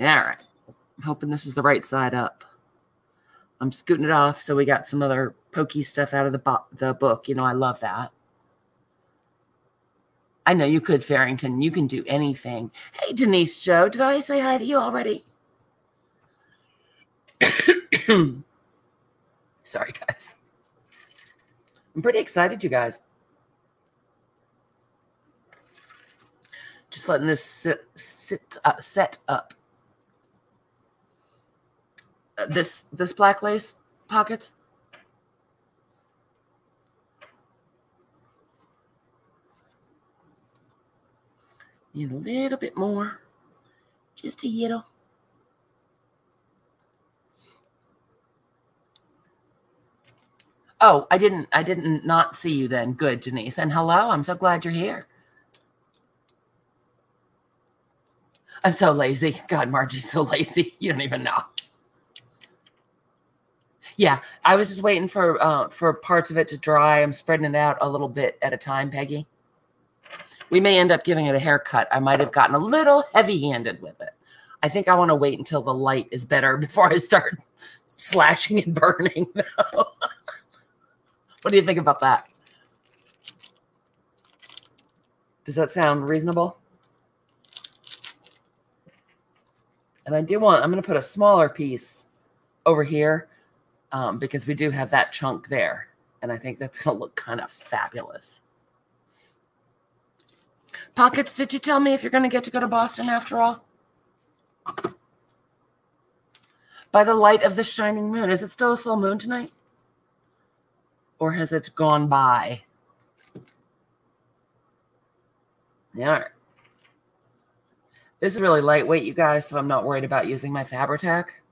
All right. I'm hoping this is the right side up. I'm scooting it off so we got some other pokey stuff out of the, bo the book. You know, I love that. I know you could, Farrington. You can do anything. Hey, Denise Joe, did I say hi to you already? Sorry, guys. I'm pretty excited, you guys. Just letting this sit, sit up, set up. Uh, this this black lace pocket. Need a little bit more. Just a little. Oh, I didn't, I didn't not see you then. Good, Denise. And hello, I'm so glad you're here. I'm so lazy. God, Margie's so lazy. You don't even know. Yeah, I was just waiting for, uh, for parts of it to dry. I'm spreading it out a little bit at a time, Peggy. We may end up giving it a haircut. I might have gotten a little heavy-handed with it. I think I want to wait until the light is better before I start slashing and burning, though. What do you think about that? Does that sound reasonable? And I do want, I'm going to put a smaller piece over here um, because we do have that chunk there. And I think that's going to look kind of fabulous. Pockets, did you tell me if you're going to get to go to Boston after all? By the light of the shining moon. Is it still a full moon tonight? Or has it gone by? Yeah. This is really lightweight, you guys, so I'm not worried about using my Fabri-Tac.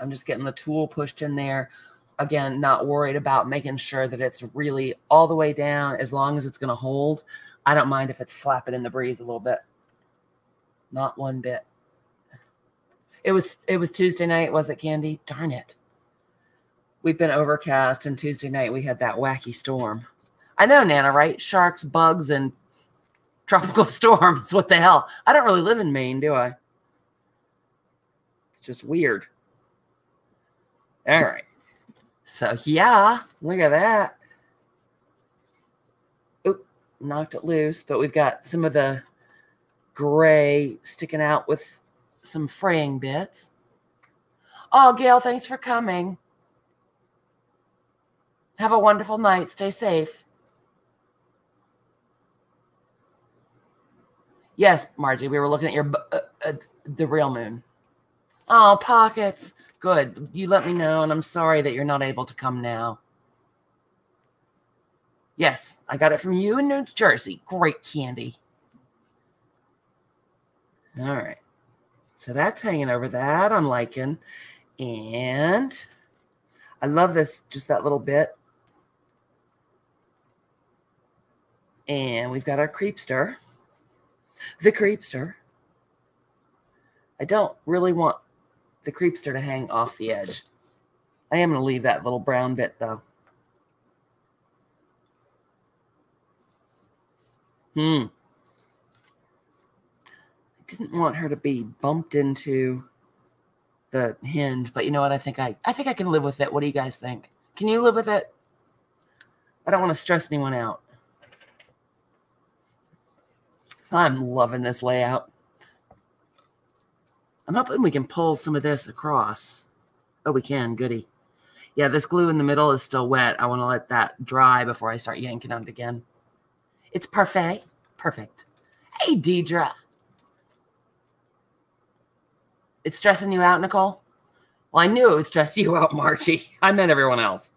I'm just getting the tool pushed in there. Again, not worried about making sure that it's really all the way down as long as it's going to hold. I don't mind if it's flapping in the breeze a little bit. Not one bit. It was, it was Tuesday night, was it, Candy? Darn it. We've been overcast, and Tuesday night we had that wacky storm. I know, Nana, right? Sharks, bugs, and tropical storms. What the hell? I don't really live in Maine, do I? It's just weird. All right. So, yeah, look at that. Oop, knocked it loose, but we've got some of the gray sticking out with some fraying bits. Oh, Gail, thanks for coming. Have a wonderful night. Stay safe. Yes, Margie, we were looking at your b uh, uh, the real moon. Oh, Pockets. Good. You let me know, and I'm sorry that you're not able to come now. Yes, I got it from you in New Jersey. Great, Candy. All right. So that's hanging over that, I'm liking. And I love this, just that little bit. And we've got our creepster, the creepster. I don't really want the creepster to hang off the edge. I am going to leave that little brown bit, though. Hmm. I didn't want her to be bumped into the hinge, but you know what? I think I, I think I can live with it. What do you guys think? Can you live with it? I don't want to stress anyone out. I'm loving this layout. I'm hoping we can pull some of this across. Oh, we can. Goody. Yeah, this glue in the middle is still wet. I want to let that dry before I start yanking on it again. It's perfect. Perfect. Hey, Deidre. It's stressing you out, Nicole? Well, I knew it was just you out, Margie. I meant everyone else.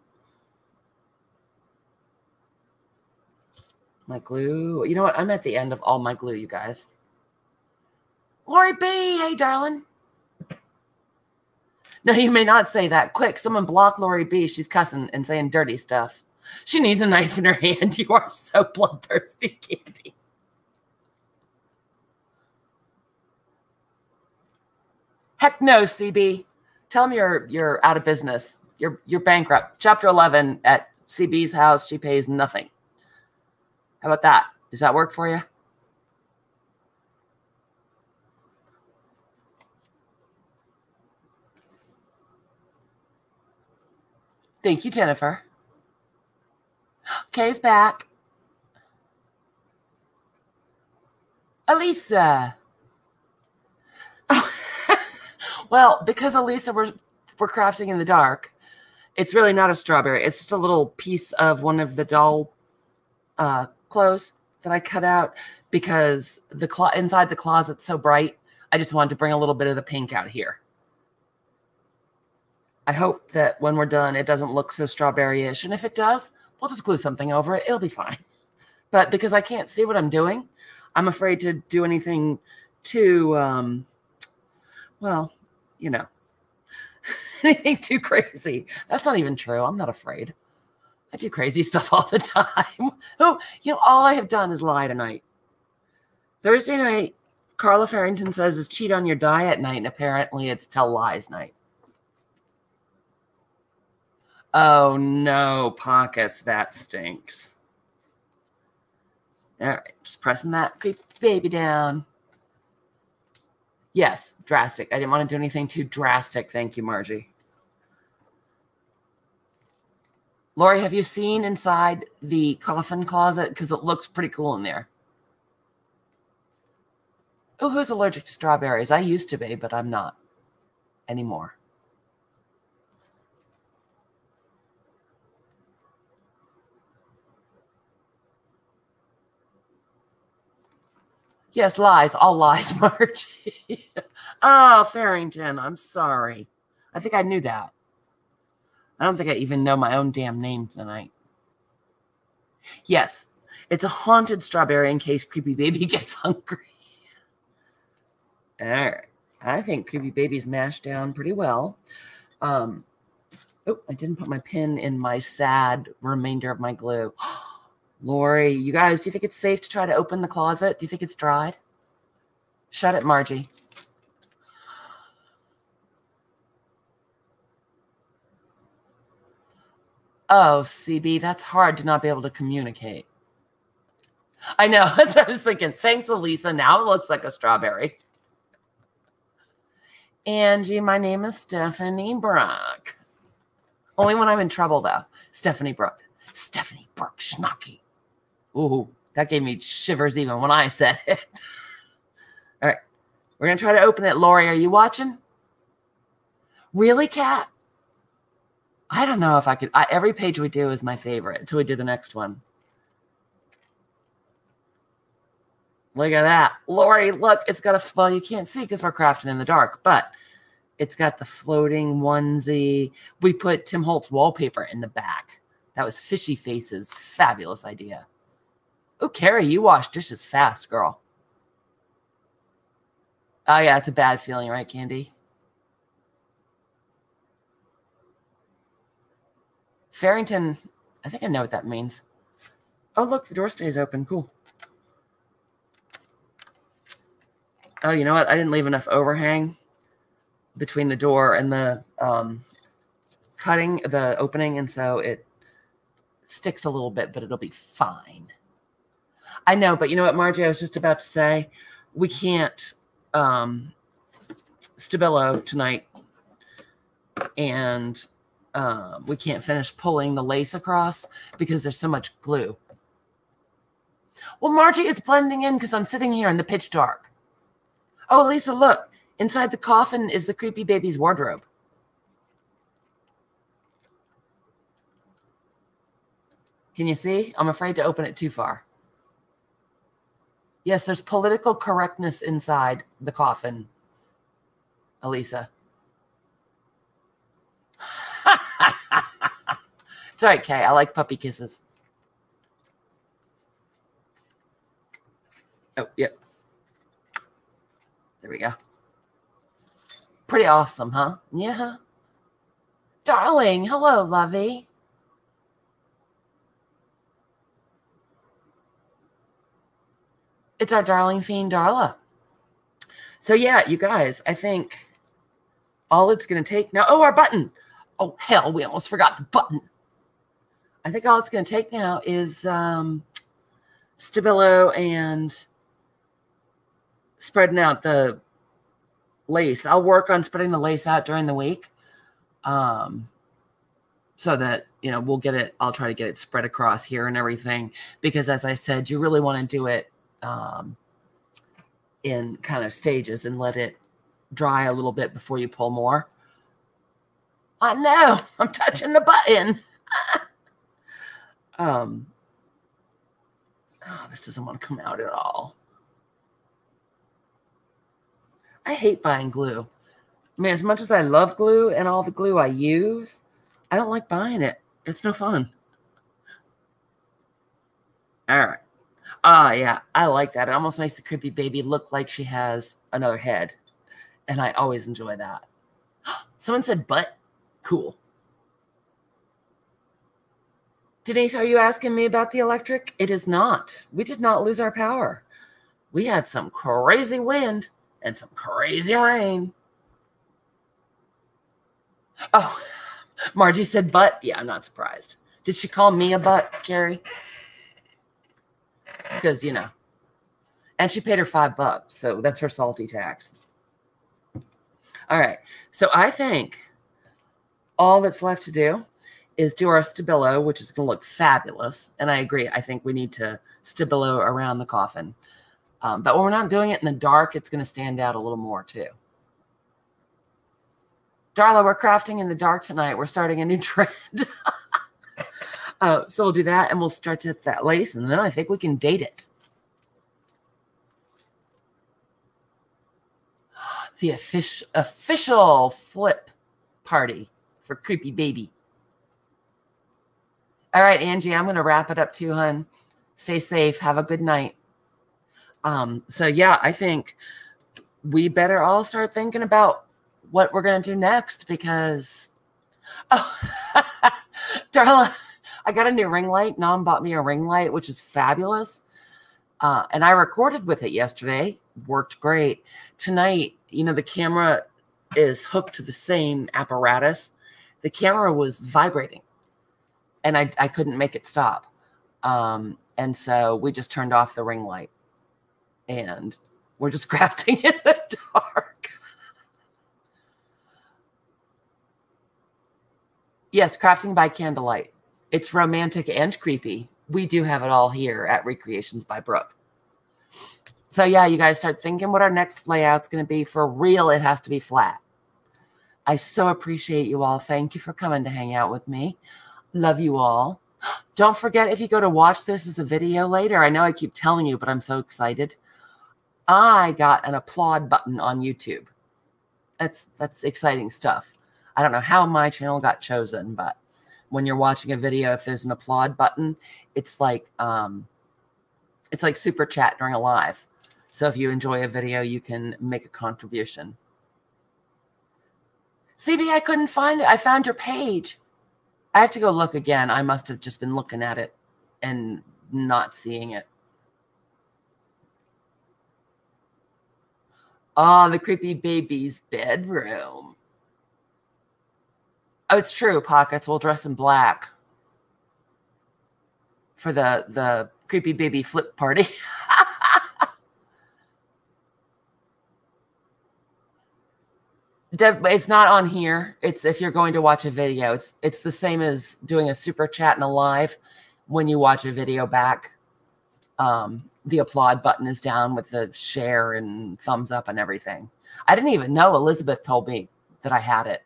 My glue. You know what? I'm at the end of all my glue, you guys. Lori B. Hey, darling. No, you may not say that. Quick, someone block Lori B. She's cussing and saying dirty stuff. She needs a knife in her hand. You are so bloodthirsty, Candy. Heck no, C B. Tell them you're you're out of business. You're you're bankrupt. Chapter eleven at C B's house. She pays nothing. How about that? Does that work for you? Thank you, Jennifer. Kay's back. Elisa. Oh. Well, because Elisa, we're, we're crafting in the dark, it's really not a strawberry. It's just a little piece of one of the doll uh, clothes that I cut out because the clo inside the closet's so bright. I just wanted to bring a little bit of the pink out here. I hope that when we're done, it doesn't look so strawberry-ish. And if it does, we'll just glue something over it. It'll be fine. But because I can't see what I'm doing, I'm afraid to do anything too, um, well, you know, anything too crazy. That's not even true. I'm not afraid. I do crazy stuff all the time. Oh, you know, all I have done is lie tonight. Thursday night, Carla Farrington says is cheat on your diet night, and apparently it's tell lies night. Oh, no, Pockets, that stinks. All right, just pressing that baby down. Yes, drastic. I didn't want to do anything too drastic. Thank you, Margie. Lori, have you seen inside the coffin closet? Because it looks pretty cool in there. Oh, who's allergic to strawberries? I used to be, but I'm not anymore. Yes, lies. All lies, Margie. Oh, Farrington, I'm sorry. I think I knew that. I don't think I even know my own damn name tonight. Yes, it's a haunted strawberry in case Creepy Baby gets hungry. All right. I think Creepy Baby's mashed down pretty well. Um, oh, I didn't put my pin in my sad remainder of my glue. Lori, you guys, do you think it's safe to try to open the closet? Do you think it's dried? Shut it, Margie. Oh, C B, that's hard to not be able to communicate. I know. That's what I was thinking. Thanks, Elisa. Now it looks like a strawberry. Angie, my name is Stephanie Brock. Only when I'm in trouble, though. Stephanie Brock. Stephanie Brock Schnocky. Ooh, that gave me shivers even when I said it. All right. We're going to try to open it. Lori, are you watching? Really, Kat? I don't know if I could. I, every page we do is my favorite until we do the next one. Look at that. Lori, look. It's got a, well, you can't see because we're crafting in the dark, but it's got the floating onesie. We put Tim Holtz wallpaper in the back. That was Fishy Face's fabulous idea. Oh, Carrie, you wash dishes fast, girl. Oh, yeah, it's a bad feeling, right, Candy? Farrington, I think I know what that means. Oh, look, the door stays open. Cool. Oh, you know what? I didn't leave enough overhang between the door and the um, cutting, the opening, and so it sticks a little bit, but it'll be fine. I know, but you know what, Margie, I was just about to say, we can't um, Stabilo tonight, and uh, we can't finish pulling the lace across because there's so much glue. Well, Margie, it's blending in because I'm sitting here in the pitch dark. Oh, Lisa, look. Inside the coffin is the Creepy Baby's wardrobe. Can you see? I'm afraid to open it too far. Yes, there's political correctness inside the coffin, Elisa. It's all right, Kay. I like puppy kisses. Oh, yep. There we go. Pretty awesome, huh? Yeah. Darling, hello, lovey. It's our darling fiend, Darla. So, yeah, you guys, I think all it's going to take now. Oh, our button. Oh, hell, we almost forgot the button. I think all it's going to take now is um, Stabilo and spreading out the lace. I'll work on spreading the lace out during the week um, so that, you know, we'll get it. I'll try to get it spread across here and everything because, as I said, you really want to do it um, in kind of stages and let it dry a little bit before you pull more. I know. I'm touching the button. um, oh, this doesn't want to come out at all. I hate buying glue. I mean, as much as I love glue and all the glue I use, I don't like buying it. It's no fun. All right. Oh, yeah. I like that. It almost makes the creepy baby look like she has another head. And I always enjoy that. Someone said butt. Cool. Denise, are you asking me about the electric? It is not. We did not lose our power. We had some crazy wind and some crazy rain. Oh, Margie said butt. Yeah, I'm not surprised. Did she call me a butt, Carrie? Because, you know. And she paid her five bucks, so that's her salty tax. All right. So I think all that's left to do is do our Stabilo, which is going to look fabulous. And I agree. I think we need to Stabilo around the coffin. Um, but when we're not doing it in the dark, it's going to stand out a little more too. Darla, we're crafting in the dark tonight. We're starting a new trend. uh, so we'll do that, and we'll stretch it that lace, and then I think we can date it. The official official flip party for Creepy Baby. All right, Angie, I'm going to wrap it up too, hun. Stay safe. Have a good night. Um, so, yeah, I think we better all start thinking about what we're going to do next because, oh, Darla, I got a new ring light. Mom bought me a ring light, which is fabulous. Uh, and I recorded with it yesterday. Worked great. Tonight, you know, the camera is hooked to the same apparatus. The camera was vibrating, and I, I couldn't make it stop. Um, and so we just turned off the ring light, and we're just crafting in the dark. Yes, crafting by candlelight. It's romantic and creepy. We do have it all here at Recreations by Brooke. So, yeah, you guys start thinking what our next layout's going to be. For real, it has to be flat. I so appreciate you all. Thank you for coming to hang out with me. Love you all. Don't forget, if you go to watch this as a video later, I know I keep telling you, but I'm so excited. I got an applaud button on YouTube. That's, that's exciting stuff. I don't know how my channel got chosen, but when you're watching a video, if there's an applaud button, it's like, um, it's like super chat during a live. So if you enjoy a video, you can make a contribution. C B, I couldn't find it. I found your page. I have to go look again. I must have just been looking at it and not seeing it. Oh, the creepy baby's bedroom. Oh, it's true, Pockets. We'll dress in black for the, the creepy baby flip party. It's not on here. It's if you're going to watch a video. It's it's the same as doing a super chat and a live. When you watch a video back, um, the applaud button is down with the share and thumbs up and everything. I didn't even know Elizabeth told me that I had it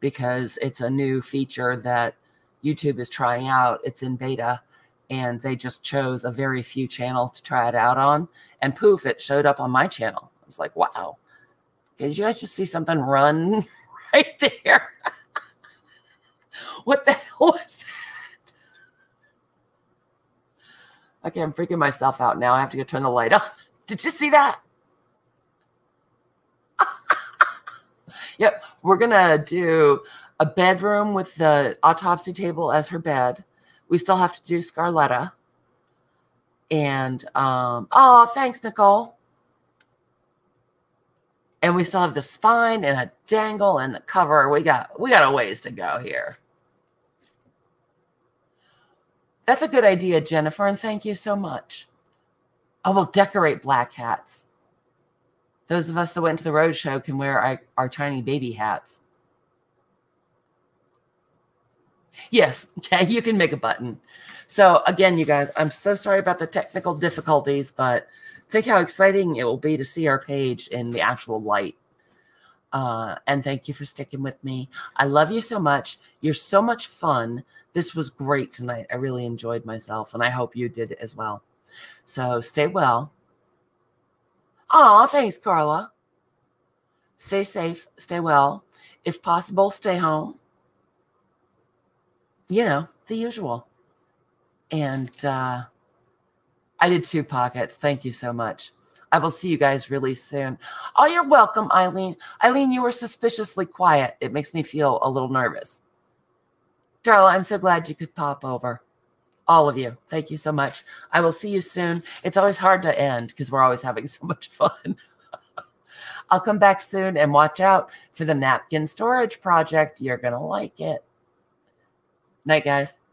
because it's a new feature that YouTube is trying out. It's in beta, and they just chose a very few channels to try it out on. And poof, it showed up on my channel. I was like, wow. Did you guys just see something run right there? What the hell was that? Okay, I'm freaking myself out now. I have to go turn the light on. Did you see that? Yep, we're going to do a bedroom with the autopsy table as her bed. We still have to do Scarletta. And, um, oh, thanks, Nicole. And we still have the spine and a dangle and the cover. We got, we got a ways to go here. That's a good idea, Jennifer, and thank you so much. Oh, we'll decorate black hats. Those of us that went to the roadshow can wear our, our tiny baby hats. Yes, you can make a button. So again, you guys, I'm so sorry about the technical difficulties, but think how exciting it will be to see our page in the actual light. Uh, and thank you for sticking with me. I love you so much. You're so much fun. This was great tonight. I really enjoyed myself, and I hope you did as well. So stay well. Aw, thanks, Carla. Stay safe. Stay well. If possible, stay home. You know, the usual. And uh, I did two pockets. Thank you so much. I will see you guys really soon. Oh, you're welcome, Eileen. Eileen, you were suspiciously quiet. It makes me feel a little nervous. Darla, I'm so glad you could pop over. All of you, thank you so much. I will see you soon. It's always hard to end because we're always having so much fun. I'll come back soon, and watch out for the napkin storage project. You're going to like it. Night, guys.